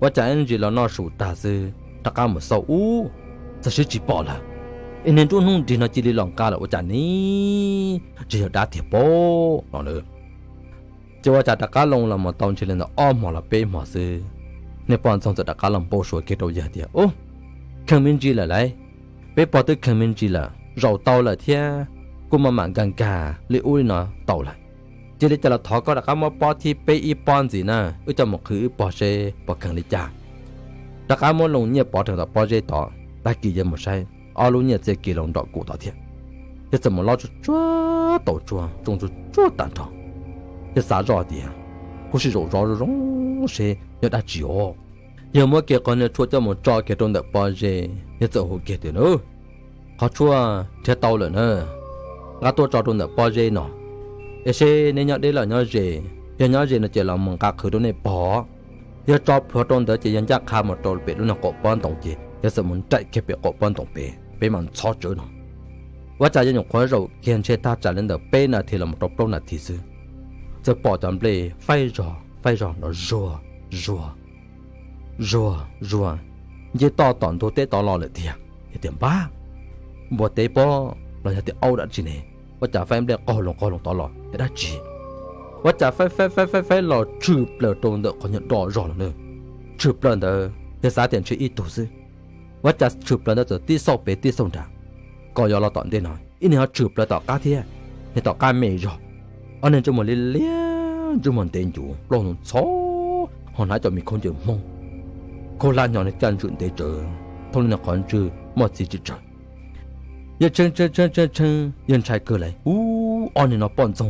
ว่าจะเอ็นจีเราหน้าสูตาซื้อตะการหมดเศร้าอู้จะซื้อจีปอละเอ็นเนตัวนุ่งดีนะจีรีหลงกาละว่าจะนี้จีจะด่าเถียบโป้หล่อเนอจะว่าจะตะการลงเราหมดตอนเชลินอ้อมหมอละเป้หมอซื้อในปอนส่งจะตะการลำโป้สวยเกตเอาเยอะเดียวโอ้เครื่องมินจีละไรเป้ปอตึกเครื่องมินจีละเราเตาละเทียกูมาหมั่นกังกาหรืออุ้ยเนาะเตาละเจริญจะเราถอก็ได้การมาปอที่ไปอีปอนสินะอุจจาระคือปอเจปอเข่งลิจ่าแต่การมาลงเนี่ยปอถึงต่อปอเจต่อแต่กี่ยังไม่ใช่เอาลุงเนี่ยเจกี่ลงดอกกูต่อเทียจะจะมาล้อจุดจ้าโตจ้าจงจุดจ้าตันทองจะสาจอดีกูสิรู้ร้องเสียยอดอาจิโอยังเมื่อเกี่ยกันเนี่ยช่วยจะมาจ่อเกี่ยตรงแต่ปอเจเนี่ยจะหัวเกี่ยเดี๋ยวนู้เขาช่วยเท่าเต่าเลยเนอะงาตัวจ่อตรงแต่ปอเจเนาะเอเชในยอดได้หล่อยอดเจยังยอดเจน่ะเจเราเมืองกาคือตัวในปอยอดจอบพอต้นเถอะเจยังยากคาหมดตัวเป็ดรุ่นกบป้อนตรงเจยอดสมุนใจแค่เป็ดกบป้อนตรงเปเป็นมันชอบเจอหนอว่าใจยังหยกคว้าเราเขียนเชตาจ่าเล่นเถอะเป็นนาทีเราหมดตัวนาทีซื้อจะปอจอมเปลไฟรอเรารัวเจต่อตอนตัวเตะต่อรอเลยเถียงเถียงบ้าบัวเตะป้อเราจะเตะเอาดันจีเน่ว่าจะไฟเรียกก็ลงต่อหล่อจะได้จีว่าจะไฟหล่อชื่อเปลือกตรงเด็กคนยังรอหล่อเลยชื่อเปลือกเด็กจะสาเตียนชื่ออีตัวซึว่าจะชื่อเปลือกเด็กที่สอบไปที่ส่งด่าก็ยอมเราต่อได้หน่อยอีนี่เขาชื่อเปลือกต่อการเที่ยในต่อการเมย์จ่ออันนั้นจะมันเลี้ยจะมันเตียนอยู่ลงโซ่หอนหายจะมีคนเจอมงคนละหย่อนในจันทร์จุดเตยเจอทุนนักขันชื่อหมดสิจิตใจยันเชิงยันชายเกิดอะไรอันนี้เนาะปอนจง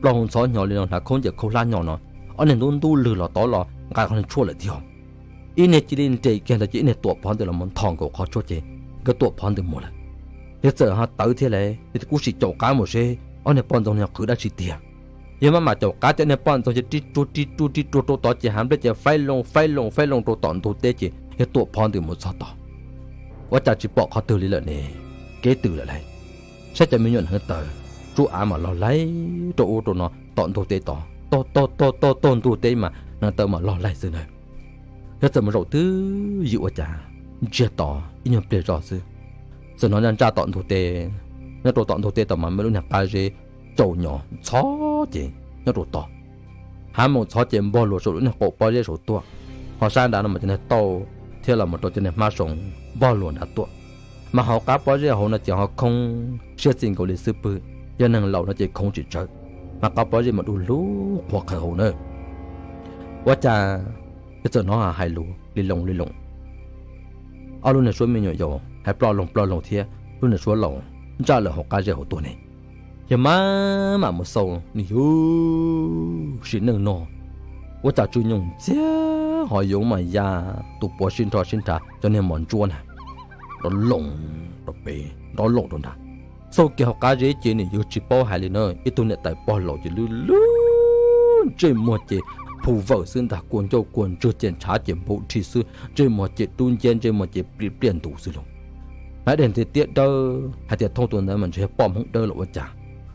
ปลองซ้อนหยอเลยเนาะหาคนจากโคราชหยอเนาะอันนี้รุ่นตู้หรือหล่อต่อหล่อกายคนชั่วเลยเดียวอีเนจิลินเจแกนแต่จีเนตัวพรอนแต่ละมันทองก็ขอชั่วเจก็ตัวพรอนถึงหมดเลยเดี๋ยวเจอฮะเต๋อเท่าไรเดี๋ยวกูสิโจก้าหมดเชอันนี้ปอนจงเนี่ยคือได้สิเดียยังมาโจก้าจะเนี่ยปอนจงจะติดตัวต่อจะหามได้จะไฟลงตัวต่อตัวเตะเจเดี๋ยวตัวพรอนถึงหมดซะต่อว่าจะจีบปอกเขาตื่นเลยเนี่ยเกตื่นอะไรใช่จะมีเงินเงินเตอร์จู่อามาล้อไล่ตัวอูตัวเนาะตอนตัวเตะต่อต้นตัวเตะมานั่นเตอร์มาล้อไล่ซื้อเลยแล้วจะมาเราตื้ออยู่ว่าจะเจียต่ออีกอย่างเปลี่ยนจอซื้อส่วนน้องยันจ้าตอนตัวเตะนั่นตัวตอนตัวเตะต่อมาไม่รู้เนี่ยไปเจโจหน่อช้อเจนั่นตัวต่อหาหมดช้อเจบอลหลุดสุดเนี่ยโปะไปเรื่อยสุดตัวพอสร้างด้านนั้นมันจะเนี่ยโตเท่าเราหมดตัวจะเนี่ยมาส่งบอลหลุดอัดตัวmà họ cá bó rễ họ là chỉ họ không xuyên sinh của lịch sử bự, do năng lẩu nó chỉ không chỉ chơi, mà cá bó rễ mà đủ lú hoặc khởi hồ nữa. Quá cha, cái giờ nó à hay lú, lì lồng. Ở luôn là suối mình nhồi dầu, hay plon lồng thia, luôn là suối lồng, cha là họ cá rễ họ tuần này. Giờ má mà một sầu, níu, xịn nương nọ, 我咋就用这还有么呀？都不信他信他，叫你满桌呢？都弄都白，都弄都他。sau khi học cái gì chơi này yêu chỉ bao hai lần nữa, ít tuần này tại bao lâu chỉ luôn luôn chơi một chơi phụ vợ sinh ra quần cho quần cho tiền trả tiền bộ chỉ sư chơi một chơi tuần tiền chơi một chơi tiền đủ sử dụng. nãy đến thì tiết đâu, hay tiết thông tuần này mình chơi bom không đâu là quá trả.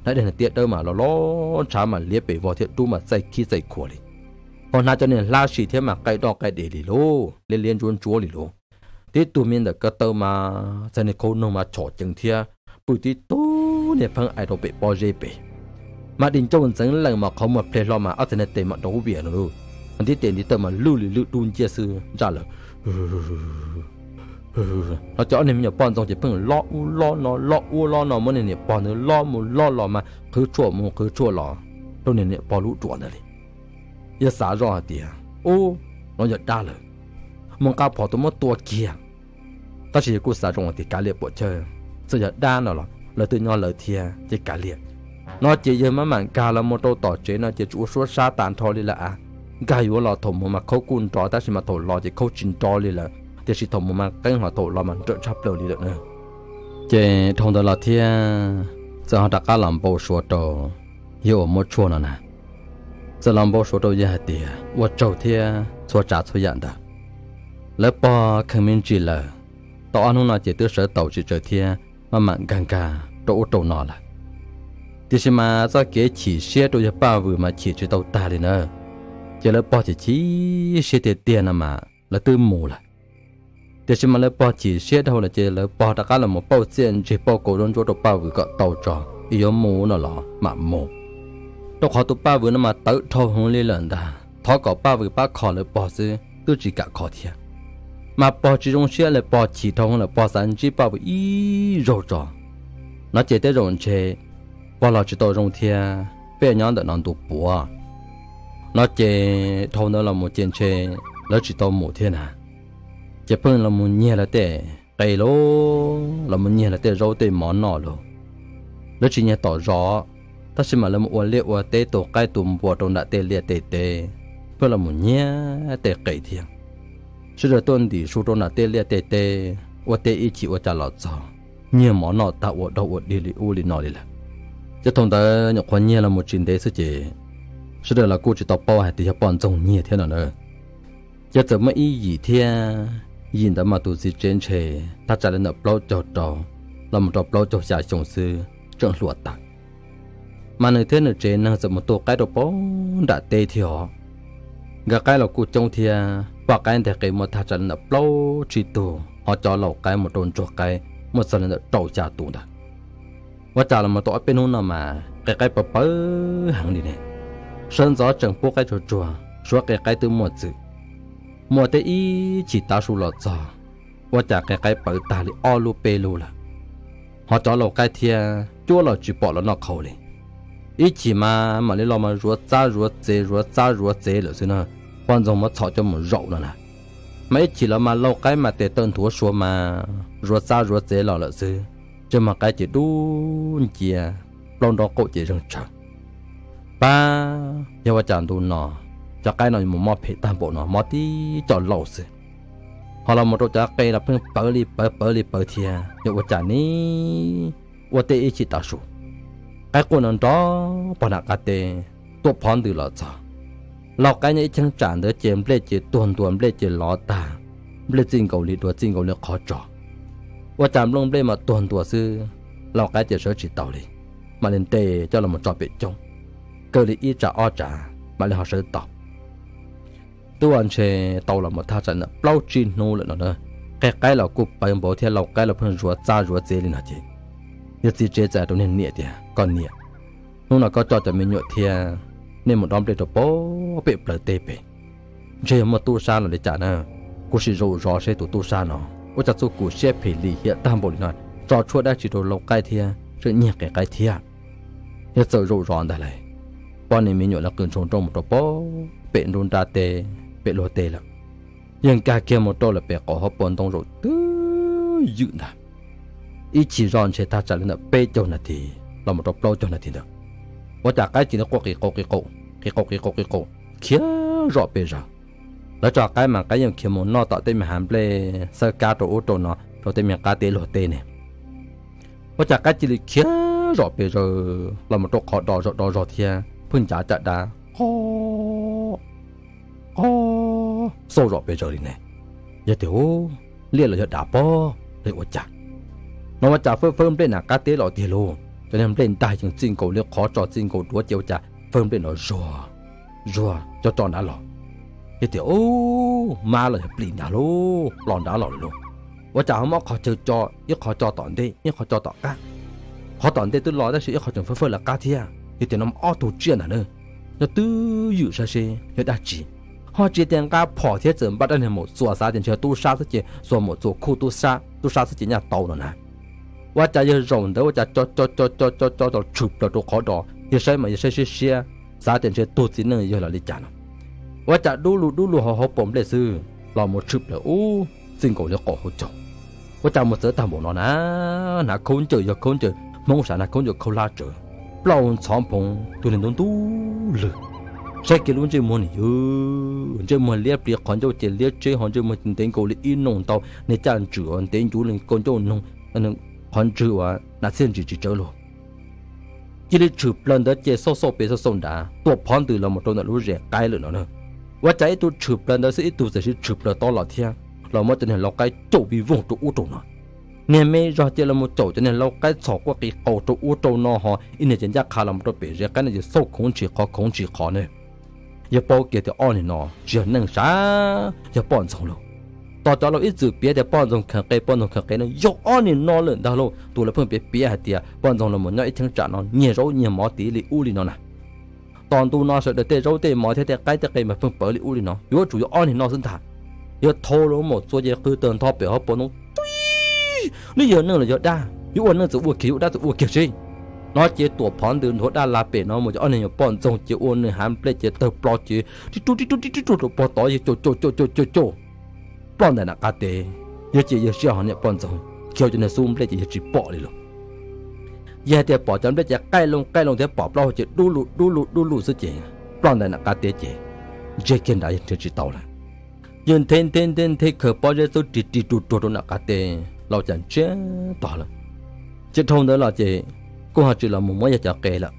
nãy đến là tiết đâu mà nó trả mà liếc về vào thiệt tu mà say khi say khổ đi. còn nãy cho nên la xì thế mà cái đo cái để đi lô, liên liên chuôn chúa đi lô. tiết tu miên là cái tơ mà cho nên cô nông mà chỏ chừng thia. ปุติโตเนี่ยพังไอโรเปปอเจเปมาดินเจ้าวันสังหลังมาเขามาเพลอมาอัตเนเตมาโนเวียนรู้อันที่เต็นที่เติมมาลู่หรือลู่ดูนเจซื้อจ้าเลยเราจะเอาเนี่ยมีป้อนตรงจะเพิ่งล้ออูล้อนอล้ออูล้อนอมันเนี่ยป้อนเนี่ยล้อมูล้อหล่อมาคือชั่วมูคือชั่วหล่อตรงเนี่ยป้อนลู่จวนเลยยาสารอเดียโอ้เราจะได้เลยมังกรพอตัวมันตัวเกียร์แต่สิ่งกูสารอติการเลี้ยปวดเชยsự giật đa nào là lời từ nhỏ lời thề chỉ cả liền nó chỉ giờ mà mảng cà là một đầu tỏ chế nó chỉ chủ suốt sa tàn thôi đi là à cái vụ lò thủng mà khâu cùn trói ta xem mà thổ lò chỉ khâu chín trói đi là chỉ xịt thủng mà cái họ thổ lò mà trộn chắp đầu đi được nữa chỉ thông thường là thề giờ họ đặt cá làm bầu sủa đầu hiểu một chuột nào nè giờ làm bầu sủa đầu dễ tiệt vật trâu thề sủa trả sủa nhận được lấy bò khăn miếng chỉ là tao ăn hôm nào chỉ tước sợi tàu chỉ trời thề mà mặn càng cả trổ trổ nọ là, thì xem mà do cái chỉ xe đôi ba vừa mà chỉ cho tàu ta lên nữa, giờ lấy bao chỉ xe tiền mà là tư mù là, thì xem mà lấy bao chỉ xe đâu là giờ lấy bao đặc là một bao tiền chỉ bao cổ đông cho tàu ba vừa gọi tàu tròn, yếu mù nọ lọ mà mù, tàu họ tàu ba vừa nó mà tới thâu hung lên lần ta, tháo cổ ba vừa ba khỏi lấy bao chứ, tôi chỉ cả khỏi thiệt. mà bỏ chỉ trong xe là bỏ chỉ thông là bỏ sản chỉ bảo với ý rồi trò nó chỉ tới rồi chơi bỏ lò chỉ tàu trong thia bé nhón đã nằm tụt búa nó chỉ thông đó là một chuyện chơi nó chỉ tàu một thiên à chỉ phân là một nhẹ là tệ cây lô là một nhẹ là tệ rau tệ món nọ lô nó chỉ nhẹ tỏ rõ ta xem mà là một uốn liệt uốn tê tổ cái tụm búa trong đã tê liệt tê tê phân là một nhẹ tệ cây thiêng 是的，当地苏州那地里地地，我地一起我家老早，你莫闹打我到我地里屋里闹里了。这同的你看你了么？真的是这，是的，那估计到包还底下帮中你天了呢。这怎么一天，因的嘛都是真车，他家人那包着着，那么着包着下熊市正落单。嘛那天那这那怎么都改到包打地条，个改了估中天。 và cái thì cái một thằng chân là lâu chỉ tù họ cho lẩu cái một đồn cho cái một sân là trâu cha tù đó và trả là một tội bên hôn mà cái bờ bờ hàng đi này sân gió chẳng buộc cái trò trò số cái từ một chữ một tây y chỉ ta su lọt gió và trả cái bờ ta đi o lu pe lu là họ cho lẩu cái thia chúa lẩu chỉ bỏ là nó khẩu này ý chỉ mà lấy lò mà rửa ra rửa dế là thế nào quan trọng mà thọ cho một rậu nữa nè mấy chỉ là mà lâu cái mà tệ tên thua xua mà ruột xa ruột dễ lò lợn dư cho mà cái chỉ đun chè lon đó cậu chỉ rừng trắng ba giờ vợ chồng đun nọ cho cái nồi một mò phê tam bộ nọ mò tí cho lâu dư họ làm một đôi cho cây là phun bờ thia giờ vợ chồng ní vợ tê chỉ ta sụ cái cô nương đó bà nà cà tê tụp phòn từ lợn dư เราไกลเนี่ยช่างจานเด้อเจมเบลจิตัวเบลจิล้อตาเบลจิงเกาหลีตัวจิงเกาหลีขอจ่อว่าจำลงเบลมาตัวซื้อเราไกลจะเชื่อจิตเตาเลยมาเล่นเตะเจ้าเรามาจ่อเป็ดจงเกาหลีอีจ่าอ้อจ่ามาเล่นหาเสือตอบตัวอันเชเตาเรามาท่าจันน่ะเปล่าจีนูเลยนะเนอะไกลเรากุบไปบอกที่เราไกลเราเพิ่งรัวจ้ารัวเจลินะจีเยจีเจจ่าตรงนี้เนี่ยเดียก่อนเนี่ยนู่นเราก็จ่อจะมีหยดเทีย nên một đám để tập bố bị bờ tê bể, chơi một tu sa là để trả nợ, cô chỉ rủ rò xe tu sa nó, cô chặt số củ xe phỉ lì hiện tam bộ này, trò chuột đã chỉ đồ lâu cái thia, chơi nhẹ cái thia, nhất giờ rủ rò đây này, bọn này mình nhổ là cường trốn trong một tập bố, bị đun đa tê, bị lô tê là, nhưng cả kia một đôi là bị có hấp bọn trong rồi tứ dữ nè, ít chỉ ròn xe ta trả lên là bê cho là thì, là một tập lâu cho là thì được. ว่าจากใกล้จีนก็โกะเกะโกะเกะโกะเกะโกะเกะโกะเกะโกะเขี้ยว rõ bề ra đó cho cái mà cái những khi muốn nó tạo tên mà hàm lê sơ cá trộn trộn nó rồi tên mình cá tê lột tê này có chả cái chỉ là khía rõ bề rồi là một trộn khó đỏ rõ thia phun chả chả đá ô sâu rõ bề rồi này giờ tiểu liên là giờ đá po để ủa chả nó mà chả phơm lên là cá tê lột tê luôn cho nên lên tai chẳng xin cầu liếc khó trò xin cầu đúa chiều chả phơm lên nó rùa rùa cho tròn đá lọ thì tiểu ma là lìn đá lô lòn đá lọ luônว่าจะเขามาขอเจอจอยิ่งขอจอต่อได้ยิ่งขอจอต่อก้าขอต่อได้ตัวรอได้สิยิ่งขอจนเฟ้อละก้าเทียยิ่งแต่น้ำอ้อตัวเจียนน่ะเนอะยิ่งตื้ออยู่ซะสิยิ่งได้จีห่อเจียนแต่ก้าพอเทียเจิมบัดได้เนี่ยหมดส่วนซาเจียนเชื่อตู้ซาสักเจียส่วนหมดส่วนคู่ตู้ซาสักเจียนเนี่ยโตแล้วนะว่าจะยิ่งร้อนเด้อว่าจะจอต่อฉุบต่อตัวขอดอยิ่งใช้มายิ่งใช้เชี่ยซาเจียนเชื่อตัวจีนเนี่ยยิ่งละลิจานะว่าจะดูรูห่อผมเลยซื้อเราหมดฉุบเลยอู้ซึ่งก็จะก่อหัวจอว่าจะมาเจอตามบอกนะนะคนเจอมองสารนะคนเจอเขาลาเจอเปล่าสองพงตัวหนึ่งตัวเลยใช่กี่ลุงเจอมันเยอะเจอมันเลี้ยเปลี่ยนคนเจอเลี้ยเจอคนเจอมันจริงๆก็เลยอินนงเตาในจานจืดอันเต็งอยู่เลยคนเจอนงอันนึงคนจืดว่าน่าเส้นจืดเจอเลยที่ได้จืดเปล่าเด็ดเจอโซ่เปโซ่ด่าตัวพอนตื่นเราหมดตัวนั้นรู้เรื่องใกล้เลยเนาะว่าใจตัวจืดเปล่าเด็ดสิตัวจะจืดเปล่าตลอดเที่ยงเราไม่จะเห็นเราใกล้โจวีวงตัวอุตโนเนี่ยไม่รอเจอเราไม่โจจะเห็นเราใกล้สอกว่ากี่เก่าตัวอุตโนฮะอินเดียจะขาลำตัวเปรี้ยกันเนี่ยจะสู้คงฉีกคอเนี่ยอย่าปล่อยเกี่ยวอ้อนเนาะเจียนหนึ่งช้าอย่าป้อนส่งเราต่อจากเราอีจืดเปรี้ยแต่ป้อนส่งแข็งเกยเนี่ยยกอ้อนเนาะเลยดาวโลตัวเราเพิ่มเปรี้ยหัดเดียป้อนส่งเราเหมือนย่อยทั้งจานเนาะเนี่ยเราเนี่ยหมอตีหรืออูลีเนาะนะตอนตัวนอเสร็จเดี๋ยวเราเตะหมอแต่ใกล้จะเกยมาเพิ่มเปิดหรืออูลีเนาะอยู่ว่าจู่ยกอ้อนเนาะซึ่งถ่าgiờ thô lỗ một số giờ cứ tường thọ bể hấp bồn nó tuy nó giờ nữa là giờ đa yếu anh nữa tự uổng kiểu gì nó chế tổ phán từ thọ đa là bể nó một giờ anh này bón trồng chế uổng này hàm plei chế tơ plo chế trụ bỏ tỏi chế chỗ bón này là cá tê giờ chế giờ xưa họ này bón trồng kiểu cho nên zoom plei chế bỏ đi rồi giờ thì bỏ chấm plei chế cay lông thế bỏ plo chế đu lù số chế bón này là cá tê chế chế kiện đã chế chỉ tàu làยืนเทนเขยป้อเจ้าตัวติดตัวนักการเตะเราจะเชื่อต่อละจะทงเดี๋ยวเราจะกูหาจุดเราหมู่ไม่อยากจะเกยละ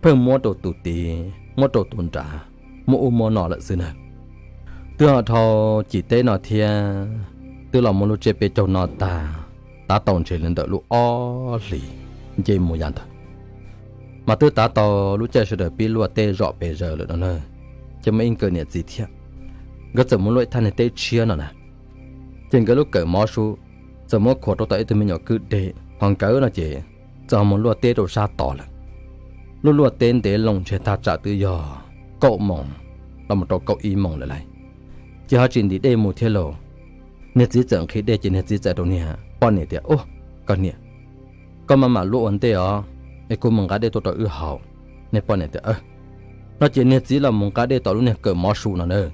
เพิ่มม้วนตัวตุ่ตีม้วนตัวตุ่นจ่าม้วนอุโมงค์หน่อละสินะตัวเราทอจีเต้หน่อเทียตัวเราหมู่ลูกเจ็บไปจนหน่อตาตองเฉลินเดอลูกอ้อหลีเจมูยันต์มาตัวตาตอลูกเจ็บเฉลินปีลัวเตะรอเปเจอเลยนั่นเลยจะไม่อิงเกินเนี่ยจีเทียก็จะมุ่งเลยท่านในเตะเชียร์น่ะนะจริงก็ลูกเกิดมอสูจะมุ่งขวดตัวตัวมันอยากคือเดะของเกิดน่ะเจจะมุ่งล้วนเตะตัวซาต่อละล้วนเตะเตะลงเชิดตาจ่าตัวยอเกาะมองเราหมดตัวเกาะอีมองเลยจะหาจริงดีเดะมูเทโลเนี่ยจีจังคิดเดะจริงเนี่ยจีจังตรงนี้ฮะป้อนเนี่ยเดียวโอ้ก็เนี่ยก็มาล้วนเตะอ๋อไอ้กูมึงก็เดะตัวอื้อเห่าเนี่ยป้อนเนี่ยเดียวเราจริงเนี่ยจีเรามึงก็เดะตัวลูกเนี่ยเกิดมอสูน่ะเนอ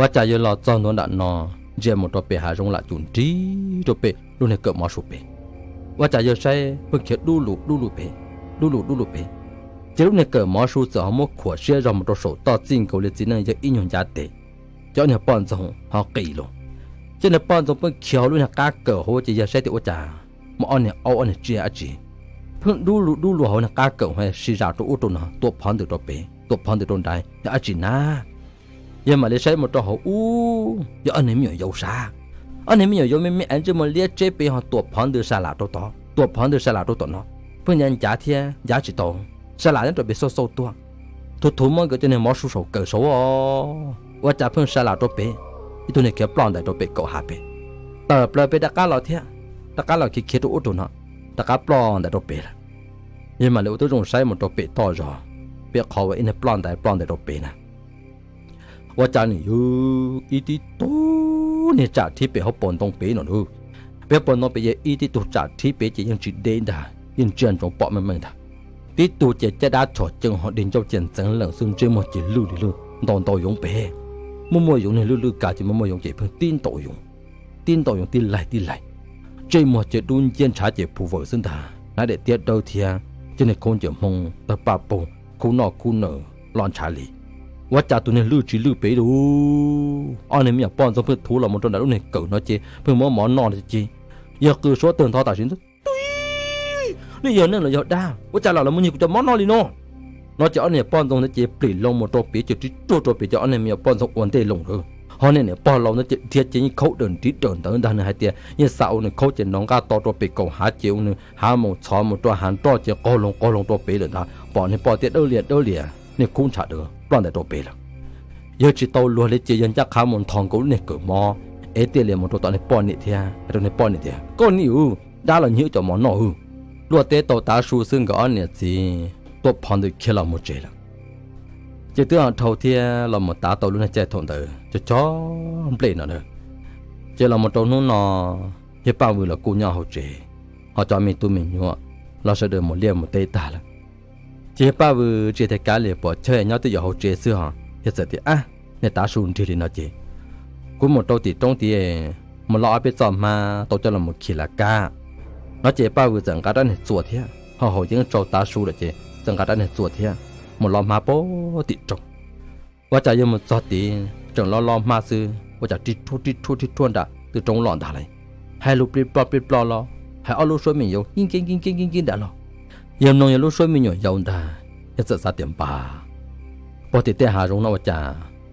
ว่าจะยืนรอจอนโดนดันนอเจมตัวเปหาจงละจุนจีตัวเปดูในเกิดมอสุเปว่าจะยืนใช้เพื่อเขียนดูหลุเปเจลูกในเกิดมอสูจะเอาหมวกขวดเชี่ยรอมตัวโสต่อจริงเกาหลีจีนจะอินยงยาเตะเจ้าเนี่ยป้อนจงฮอกกี้ลงเจ้าเนี่ยป้อนจงเพื่อเขียวลูกเนี่ยก้าเกิดหัวจะยืนใช้ติวจ่ามอเนี่ยเอาอันเนี่ยเจียอจีเพื่อดูหลุหัวเนี่ยก้าเกิดให้สีราตัวอุตุนตัวพอนตัวเปตัวพอนตัวโดนได้จะอจีนะยังมาเลี้ยใช้หมดตัวเขาอู้ยังอันนี้ไม่ยาวซาอันนี้ไม่ยาวไม่อันจะมาเลี้ยเจ็บไปหาตัวพันเดือดสลาตัวต่อเนาะเพื่อนยันจ่าเทียจ่าจิตโตสลาเนี่ยตัวเป็นโซ่ตัวทุกมันก็จะเนี่ยมอสูสูเกิดโซ่ว่าจ่าเพื่อนสลาตัวเป็นตัวเนี่ยเขียวปลอนแต่ตัวเป็นเกาะหาเป็นแต่เปลือยเป็นตะการเราเทียตะการเราขี้เขียวตัวอุดตัวเนาะตะการปลอนแต่ตัวเป็นยังมาเลี้ยตัวจงใช้หมดตัวเป็นต่อจ่อเปียกเขาไว้ในปลอนแต่ตัวเป็นนะว่าจานนี่ยูอีติตูเนี่ยจ่าที่เปเขาปนตรงเป๋หนอดูเป๋ปนตรงเป๋ยังอีติตูจ่าที่เป๋จะยังจีเดินได้ยังเจียนจงปอมันได้ติตูจะได้ถอดจังหอดินเจ้าเจียนจังหลังซึ่งเจียมจีลู่ดิลู่ตอนโตยงเป๋มัวยงเนี่ยลู่กาจีมัวยงเจียเพิ่งตีนโตยงตีไหลเจียมจีดูนเจียนช้าเจียผู้เวอร์ซึ่งได้น่าเด็ดเตี้ยเดาเทียเจียนในคนเจียมงตะปาปงคูนอคูเนอร์ลอนชาลี ว่าจ่าตัวเนี่ยลื้อจีลื้อไปดูอันนี้มีป้อนจะเพื่อทูหล่อมันจนได้รู้เนี่ยเกิดน้อยเจเพื่อหมอนนอนจีอยากคือชัวร์เตือนทอตัดสินทุกนี่เยอะนั่นเลยเยอะได้ว่าจ่าเรามันอยู่จะหมอนนอนลีโน่น้อยเจอันนี้ป้อนตรงนี้เจเปลี่ยนลงมันตัวปีจะจีตัวตัวปีจะอันนี้มีป้อนสองวันเตะลงเถอะเพราะเนี่ยป้อนเราเนี่ยเทียเจนี่เขาเดินจีเดินแต่ด้านในหายเตี้ยเนี่ยสาวเนี่ยเขาเจนน้องก้าต่อตัวปีเก่าหาเจียวเนี่ยหาหมอนช้อนหมอนตัวหันต่อเจียวก็ลงตัวปีเลยนะป้อนเนี่ยป้อนเตี้ยเดือดเนี่ยคุ้นฉาเด้อปล้นแต่ตัวเปล่าเยอะจิตโตล้วนเลยเจียนจักขาหมุนทองกูเนี่ยเกิดมอเอเตียเรียนมันตัวตอนในป้อนเนี่ยเทียตัวในป้อนเนี่ยเทียก็นี่อู้ได้เราเหี้ยจอมหมอนนออู้ล้วนเตะโตตาชูซึ่งก็อันเนี่ยจีตัวพันด้วยเคล่ามุเจล่ะเจ้าตัวอันเท่าเทียเราหมดตาโตล้วนใจทนเด้อจะจ้องเปลี่ยนน่ะเด้อเจ้าเราหมดโตนู้นน่ะเจ้าป้ามือเรากูเงาหัวเจเขาจะมีตัวมีหัวเราจะเดินหมดเลี้ยหมดเตะตาละเจ้าป้าวูเจ้าแต่การเลี้ยปอดเชยเนาะตัวอย่างเจ้าเสือฮะเยอะสิอ่ะในตาสูนที่ดีนะเจ้ากูหมดตัวติดตรงที่มันรอไปจอมมาตัวจะลงหมดขีละก้าเนาะเจ้าป้าวูจังการด้านเหตุส่วนเที่ยห่อห่อยังโจตาสูเลยเจ้าจังการด้านเหตุส่วนเที่ยมันรอมาโป๊ติดตรงว่าจะยังมันจอดตีจังรอมาซื้อว่าจะติดทุ่นด่าติดตรงหลอนด่าเลยให้ลูกปลอรอให้เอาลูกช่วยมีอยู่ยิ่งด่าหรอยามนองยาลูกช่วยมีหน่อยยาวได้ยังจะสะเตียมป่าพอติดแต่หาลงนวจ่า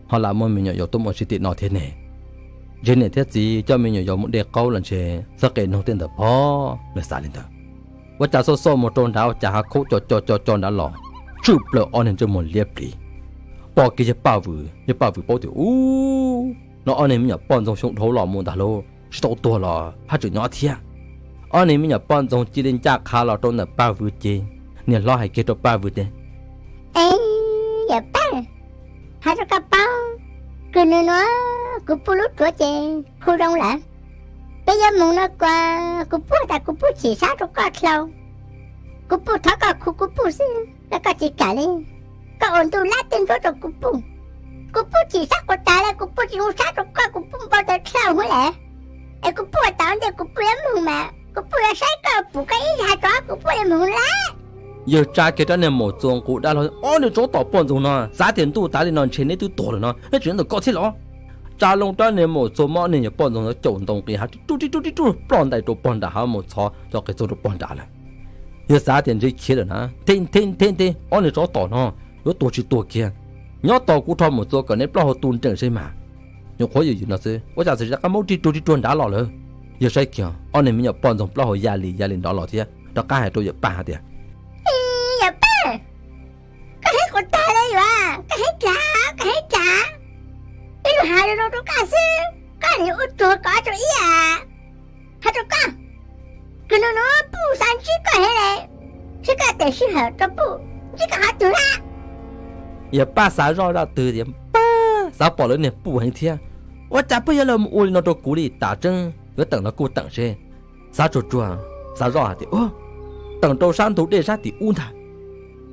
ฮาลามมีหน่อยยาวตุ้มอชิตินอเทเน่เจเน่เทจีเจ้ามีหน่อยยาวมุดเด็กเก้าหลังเชสเกตน้องเต้นแต่พ่อไม่สาลินเถอะว่าจ่าโซ่หมดโดนดาวจ่าเขาจอดหล่อชื่อเปลือกอ่อนเห็นจมูกเรียบดีปอกิจะป้าฝือปอติอู้น้องอ่อนเห็นมีหน่อยป้อนทรงชงเท้าหล่อมูดาโลชิโตตัวหล่อฮัจจุนอเทียอันนี้มีหน่อยป้อนจงจีเล่นจากคาเราต้นแต่ป้าวูเจเนี่ยรอให้เกตัวป้าวูเจเอ้ยอย่าป้าหาตัวกระเป๋าคือเนื้อกูปูรุตัวเจคู่ร้องหล่ะไปยามงนักกว่ากูปูแต่กูปูฉี่ซาตัวก็เท่ากูปูทักก็คู่กูปูซิแล้วก็จีกาเลยก็อ่อนตัวลัดเต็มตัวตัวกูปูฉี่ซาก็ตายแล้วกูปูจีนูซาตัวก็กูปูเบาแต่เท่าหัวแหละไอ้กูปูตอนเด็กกูเปลี่ยนมึงมากูพูดอะไรก็พูดกันอีกหาตัวกูพูดมึงละเยอะจ้าเกิดอะไรหมดจงกูได้แล้วอ๋อเดี๋ยวจะต่อปอนจงนะสาเหตุตัวตายในนอนเชนนี่ตัวโตเลยนะไอ้เรื่องตัวก็ที่หรอจ้าลงด้านในหมดจงมอเนี่ยอย่าปอนจงแล้วจงตรงกีฮะตู้ปอนได้ตัวปอนได้หาหมดช้อจะเกิดตัวปอนได้เลยเยอะสาเหตุที่คิดเลยนะเท่งอ๋อเดี๋ยวจะต่อนะแล้วตัวชิตัวเกี่ยย้อนต่อกูทำหมดจงก่อนในปลาหัวตูนเจ๋งใช่ไหมยังคอยอยู่นะสิว่าจะเสียจากการมั่วที่ตัวด่าหล่อเลยอย่าใช่เกี่ยวอันนี้มีอย่าป้อนส่งปลาหอยยาลินดอหล่อเที่ยดอกก้าหายตัวอย่าป่าเที่ยอย่าป่าก็ให้คนตายเลยว่ะก็ให้จ๋าไอ้หนูหายโดนดอกก้าซื้อก้าหนีอุดตัวก้าตัวอี้อ่ะหาดอกก้าก็หนูปู่สันชิก็ให้เลยชิก็แต่ชิหาตัวปู่ชิก็หาตัวละอย่าป้าสาวรอเราตื่นอย่าป้าสาวปล่อยเลยเนี่ยปู่ให้เที่ยว่าจะไปยาลมอุลินดอกกุลีตาจังก็ตั้งแล้วกูตั้งเช่สาจุดจ้วงสาจอดที่โอ้ตั้งโตสามถูเดชาติอุ้นท่า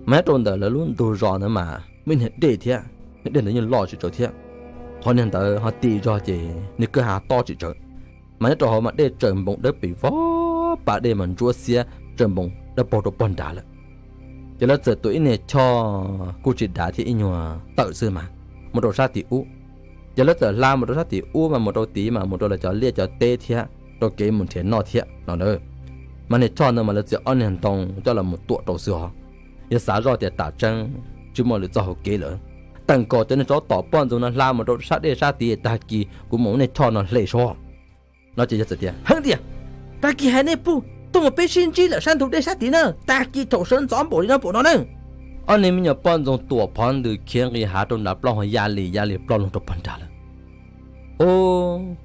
แม้โดนแต่ละรุ่นตัวรอเนี่ยมาไม่เห็นเดชเทียเด่นแต่ยังรอจุดเทียพอเนี่ยแต่เขาตีรอเจนี่ก็หาต่อจุดมันจะต่อมาเดชเจิมบงได้ปีฟ้าป่าเดมันจัวเสียเจิมบงได้ปอดปอนดาละจะแล้วเจอตัวอินเนชอกูจิตดาที่อินยัวเต่าซื้อมาหมดโตชาติอุ้จะเลิกแต่ลาหมดรสติอู้มาหมดรสตีมาหมดรสจะเลียจะเตะเทียตัวเกมหมุนเทียนนอเทียนอเนอมันเนี่ยชอบเนอมันเลยจะอ่อนเห็นตรงจะละหมดตัวตัวเสือยาสารรอเตียตาจังจุมอหรือจะหกเกลือตั้งก่อจะเนี่ยจะต่อป้อนตรงนั้นลาหมดรสติชาติตากีกูหมูเนี่ยชอบนอนเล่ชอบนอจะจะเตียฮังเตียตากีแห่เนี่ยปูต้องมาเป็นชินจีแล้วฉันถูกได้ชาติเนอตากีถูกฉันซ้อมปุ๋ยนะปุ๋ยนอเนออันนี้มีอย่างป้อนตรงตัวพอนหรือเคียงกีหาตรงดับปลอมยาลีปลอมลงตัวปันดาลโอ้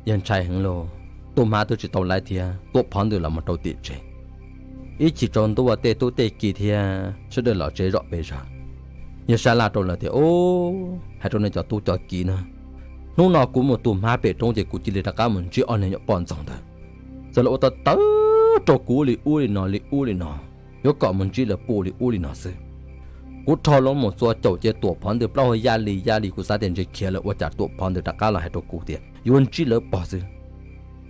ยันชายหังโลตัวมาตัวจิตตัวไรเทียตัวพอนหรือเรามาตัวติดเจอีจิตจนตัวเตะกี่เทียช่วยเดินหล่อเจรอเบจายันชายลาตรงละเทียโอ้ให้ตรงนี้จะตัวจอกี่นะนู่นนอกูหมดตัวมาเป็ดตรงเจกูจิเลตก้าเหมือนจีอันนี้อย่างป้อนตรงแต่สลับตัวเต๋อตัวกูหรืออูหรือนอหรืออูหรือนอยกเกาะเหมือนจีเลยปูหรืออูหรือนอซึกูทอลงหมดตัวเจ้าเจตัวพอนเดือบเล่าให้ยาลีกูสาเด่นจะเขียนเลยว่าจากตัวพอนเดือตะก้าเราให้ตัวกูเดียยวนจีเลยปอซึ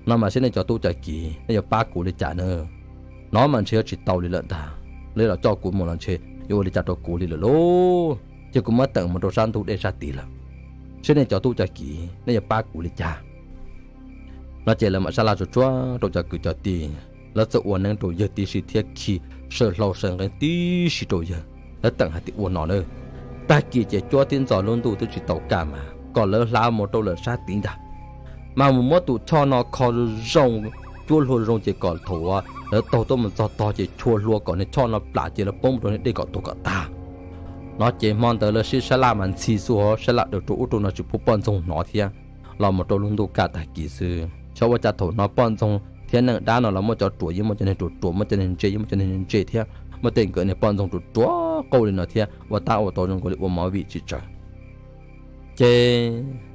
น้องมาเช่นในจอตู้จ่ายกี่ในจอป้ากูเลยจ่าเนอน้องมันเชื่อจิตเตาเลยละตาเลยเราเจ้ากูหมดแล้วเชื่อโยนเลยจากตัวกูเลยละโล จะกุมาเติมมันโดสันทุเดชติละเช่นในจอตู้จักรีในยาปากุลิจาเราเจริญมาซาลาจุดจ้าตัวจักรีจอตีแล้วจะอวนนั่งตัวเยติสิเทียคีเสือเราเสือกันตีสิตัวเยแล้วตั้งหัดติอวนนอนเลยตากีเจจ้าตินจอลุนตัวจิตตกามาก่อนเลิกลาโมโตเลิกซาตินดามาหมู่มตุชอนอคอร่งชั่วลัวร่งเจก่อนถัวแล้วโตโตมันจอต่อเจชั่วลัวก่อนในชอนอปลาเจละป้งตัวนี้ได้ก่อตัวก่อตาnó chỉ mong tới là xí xala mình xí xúa xala được chỗ tụi nó chụp bón dùng nó thia là một chỗ luôn tụ cả tại kỳ sư cho vợ cha thổ nó bón dùng thia nặng đá nó là một chỗ tuổi với một chân tuổi một chân chơi với một chân chơi thia một tiền cỡ này bón dùng tuổi chúa câu lên nó thia và tao ở tổ trong cái uống máu vị chỉ trời chơi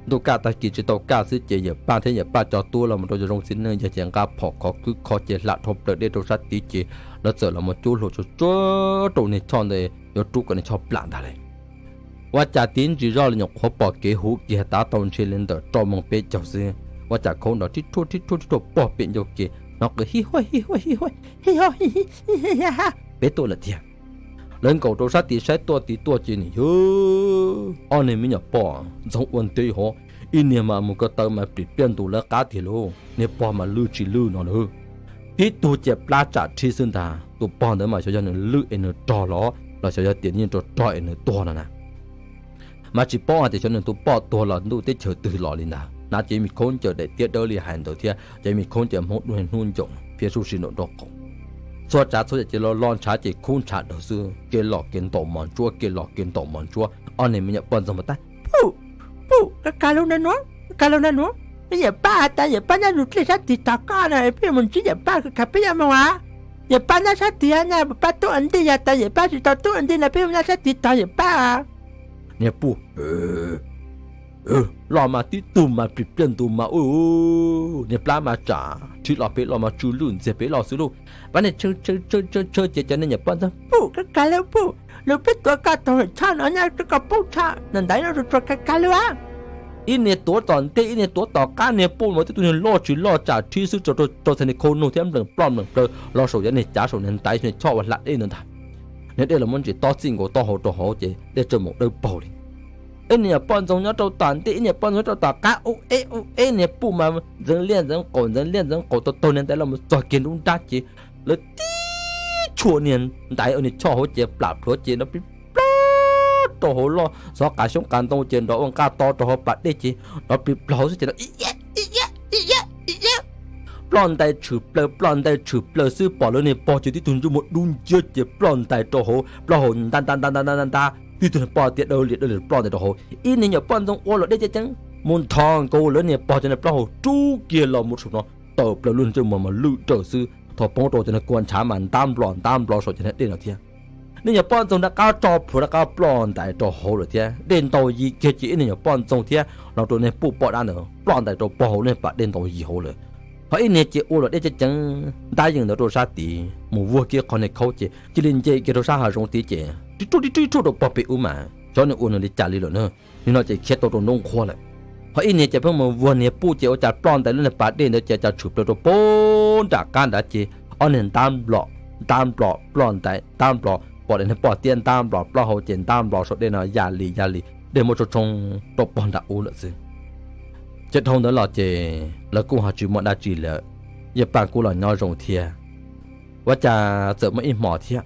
tụ cả tại kỳ chỉ tụ cả xứ chơi giờ ba thế giờ ba cho tôi là một chỗ trong xin nơi giờ chẳng cả phò khó cứ khó chơi lạ thộp được để đồ sát tí chơi nó trở là một chỗ lỗ chỗ chúa tụ này chọn đểยอดทุกคนชอบปลาดเลยว่าจะตีนจีรอเลยอย่างเขาปอกเกหูเกตาตอนเชลินเดอร์จอมงเป็ดเจ้าซื้อว่าจะเขาหนอที่ทุ่ที่ทุ่ที่ทุ่ปอกเป็นโยเกนอกเกฮิห้อยฮิห้อยฮิห้อยฮิห้อยฮิฮิฮ่าเป็ดตัวละเทียเล่นเก่าตัวซาตีใช้ตัวตีตัวจีนี่เฮ้ออ๋อเนี่ยมีอย่างปอจงอ้วนตีหัวอีเนี่ยมามุกเตอร์มาปิดเปลี่ยนตัวแล้วกาทีโลเนี่ยปอมาลื้อจีลื้อนอนเฮ้อที่ตัวเจ็บปลาจัดที่ซึ่งตาตัวปอนเดินมาช่วยยันลื้อเอ็นจอล้อเราจะเตียนยินตัวต่อยหนึ่งตัวนะนะมาจีป้อแต่ชนหนึ่งตัวป้อตัวหลอนดูเตะเฉยตื่นหลอนเลยนะน่าจะมีคนเจอได้เตี้ยเดอร์ลีหันตัวเทียจะมีคนเจอหมดด้วยนุ่นจงเพียสุสิโนดอกงสวดจัดสวดจะร้อนช้าจีคุ้นช้าเดือดซื้อเกลหลอกเกลต่อหมอนชั่วเกลหลอกเกลต่อหมอนชั่วอันนี้มันจะปนสมบัติผู้การลงนั่นวะการลงนั่นวะไม่อย่าป้าแต่อย่าป้านั่นหลุดเลยชัดติดตาก้านะพี่มันชี้อย่าป้าคือขับไปยังมาวะอย่าป้าน่าชัดตีนะป้าตัวอันดีอย่าตายอย่าป้าสิตัวตัวอันดีนะพี่น่าชัดตีตายอย่าป้าเนี่ยปู่รอมาที่ตุ่มมาปิดเปลี่ยนตุ่มมาโอ้เนี่ยปลามาจ่าที่รอไปรอมาจูลุ่นเสียไปรอซื้อลูกวันนี้เชิญจะเนี่ยอย่าป้าซะปู่ก็กลายแล้วปู่เราเป็นตัวกาตัวชาหน่อยนะก็ปู่ชานั่นได้เราตัวกาเลยวะอีเนี่ยตัวตอนเตอีเนี่ยตัวต่อก้าเนี่ยปูนมาที่ตัวเนี่ยล่อจีล่อจ่าที่ซึ่งจะทะเลโคโนเทียมเหลืองปลอมเหลืองเปลือยล่อโซ่ยันเนี่ยจ่าโซ่เนี่ยตายเนี่ยชอบวันละเอ็นนั่นท่าเนี่ยเดี๋ยวเรามันจะต่อสิ่งก็ต่อหัวเจได้จมูกได้เป่าเลยเอ็นเนี่ยป้อนทรงเนี่ยตัวตอนเตอีเนี่ยป้อนทรงตัวต่อก้าโอ้เอเนี่ยปูมาเรื่องเลี้ยงเรื่องโกนเรื่องเลี้ยงเรื่องโกนตัวเนี่ยแต่เรามันจ่อเกินรุ่งตาเจแล้วตีชัวเนี่ยตายเอาเนี่ยชอบหัวเจปราบหัวเจแล้วตัวหัวล้อสกัดช่องการต้องเจนดอกองค์การต่อตัวหัวปัดได้จีเราปิดเราสิเจนอีเยอะปลอนแต่ฉืบเปลือยปลอนแต่ฉืบเปลือยซื้อปอดแล้วเนี่ยปอดจะที่ตุนจะหมดดุนเยอะเจ็บปลอนแต่ตัวหัวปลอนตันที่ตุนปอดเตี้ยเดือดปลอนแต่ตัวหัวอีนี่อย่าปลอนต้องอ้วนหรอกได้จังมุนทองกูแล้วเนี่ยปอดจะเนี่ยปลอนหัวจู้เกียร์เราหมดสุดเนาะเติบเราลุ่นจะมาลื้อเจอซื้อถอดป้องตัวจะเนี่ยกวนช้ามันตามปลอนสดจะเนี่ยเด่นเอาเทียนี่อย่าป้อนตรงนักก้าวจอบผู้นักก้าวปลอนแต่ตัวโหดเทียเด่นตัวยีเกจินี่อย่าป้อนตรงเทียเราตัวเนี่ยปูปอดอันเนอปลอนแต่ตัวปอโหดเนี่ยปะเด่นตัวยีโหดเลยเพราะไอเนี่ยเจ้าเราได้จะจังได้ยังเราตัวซาตีหมู่วัวเกี่ยคนในเขาเจจิลินเจเกี่ยตัวซาหาตรงตีเจที่ทุกตัวปอเปอุมาจอเนี่ยอุ่นเลยจ่าลีหล่นเนอนี่เราจะเคี้ยตัวนุ่งคอเลยเพราะไอเนี่ยเจ้าเพิ่งมาวัวเนี่ยปูเจ้าจัดปลอนแต่เนี่ยปะเด่นเนี่ยจะฉุบตัวโป้จากการด่าเจอันเนี่ยตามปลอกปลอนแต่ตามปลอกปอดเอ็นปอดเตี้ยนตามปลอดปลอดหัวเจนตามปลอดสดเด่นยาลีเดโมชชงตบปอนดาอูละซึ่งเจ็ดทงเดอหล่อเจแล้วกูหาจีมอดาจีเลยอย่าปางกูหล่อนย่อรงเทียว่าจะเจอไม่อิ่มหมอเทีย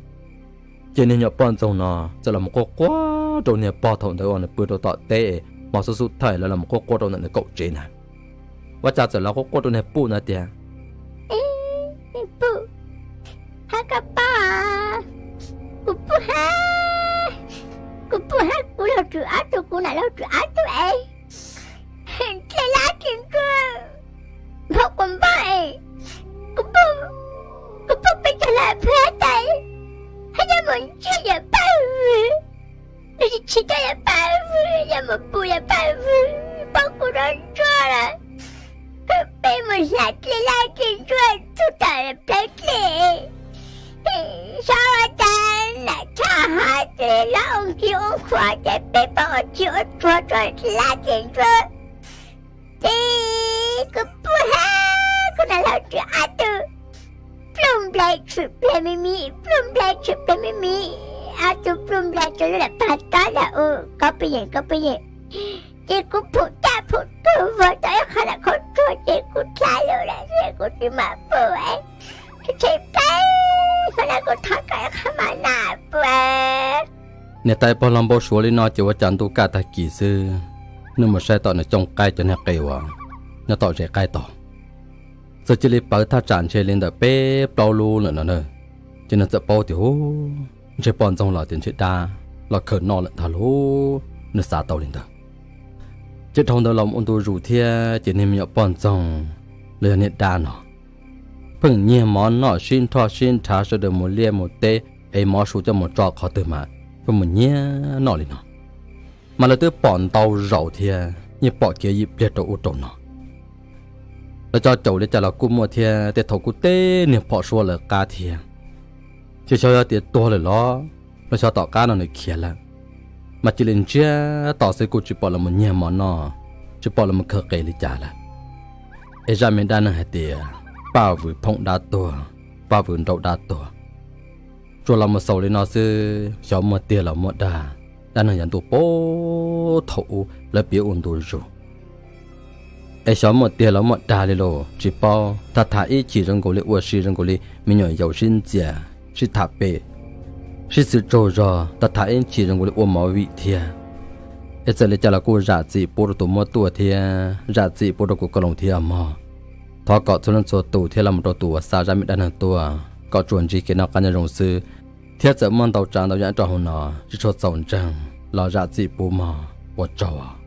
เจนเนี่ยปอนจงนอจะลำโกโก้ตรงเนี่ยปอดทงเดออ่อนปืนตัวต่อเตะหมอสุดไทยแล้วลำโกโก้ตรงนั้นเกาเจนะว่าจะเจอแล้วโกโก้ตรงเนี่ยปูนะเทียปูฮักกับป้ากูพูดฮะกูเราถืออาตัวกูไหนเราถืออาตัวเองเทล่าถึงกูพวกคนบ้าเองกูพูดไปเทล่าเพื่อใจให้ยามมึงเชื่ออย่าไปเราจะเชื่ออย่าไปยามมึงปูอย่าไปพวกกูโดนจ้าละเป็นมึงอยากเทล่าถึงกูทุกแต่เปล่าเทsao anh lại cha hai để lá ông kia ông khóa để bé bỏ chữa cho rồi lá chuyện rồi thì cứ bùa ha cứ là lão chữa ăn từ plum black chụp plum mimi aku belum belajar nak patah nak kau pilih, kau pilih. Cikgu putar foto yang kena kontrol. Cikgu selalu lah, cikgu ni mampu Cipai, kena aku takkan yang kena nak buat. Nè tay po lombo số lý nói chỉ có chọn tu cả tài kỹ sư nhưng mà sai tọt nó trong cai cho nó cây vào nó tọt rẻ cai tọt giờ chỉ lấy bảo tháp chán chơi lên đợt bé bao lù nữa nó nữa cho nên giờ bao tiểu chơi bòn trong lò tiền chơi đa lò khẩn nọ lợn thà lù nó xả tàu lên đợt chơi thòng đầu lòng ông tu rủ thia chỉ nên nhậu bòn trong lừa nhiệt đa nọ phừng nhẹ món nọ xin thọ xin thả cho được một lia một tê ấy món số cho một trò khó từ mà phần mình nhé nọ lên nọ mà là tới bọn tàu rậu thì như bọn kia dịp để trộn trộn nọ là cho trộn để trả là cú mua thì để thầu cú tê niệm bọn xua là cá thì chỉ cho tiền to là lo là cho tàu cá nó này kia là mà chỉ lên chưa tàu xe cú chỉ bọn là mình nhé món nọ chỉ bọn là mình khờ kề để trả là ấy ra mình đang là tiền bao vừa phong đa to bao vừa đậu đa to rồi làm một sầu lên nó sư cho một tiền là một đà đàn hàng tụ bố thụ là biểu ổn tụ rồi ai cho một tiền là một đà đi rồi chỉ bao ta thả ý chỉ rằng cô lệ uất sĩ rằng cô lệ mình nhảy dầu sinh giả chỉ thả bể chỉ sự trôi rồi ta thả ý chỉ rằng cô lệ uất máu vị thia ai giờ lấy trả là cô giả gì bố tụ một tuổi thia giả gì bố tụ cô lòng thia mà thọ cọ cho nên số tụ thia là một tụ xa ra mình đàn hàng tụ có chuẩn chỉ cái nào cả nhà rồng sư thiết giờ mong tàu trắng tàu nhãn tròn hồ nọ chỉ cho sầu trăng lo ra gì bù mò bọt trò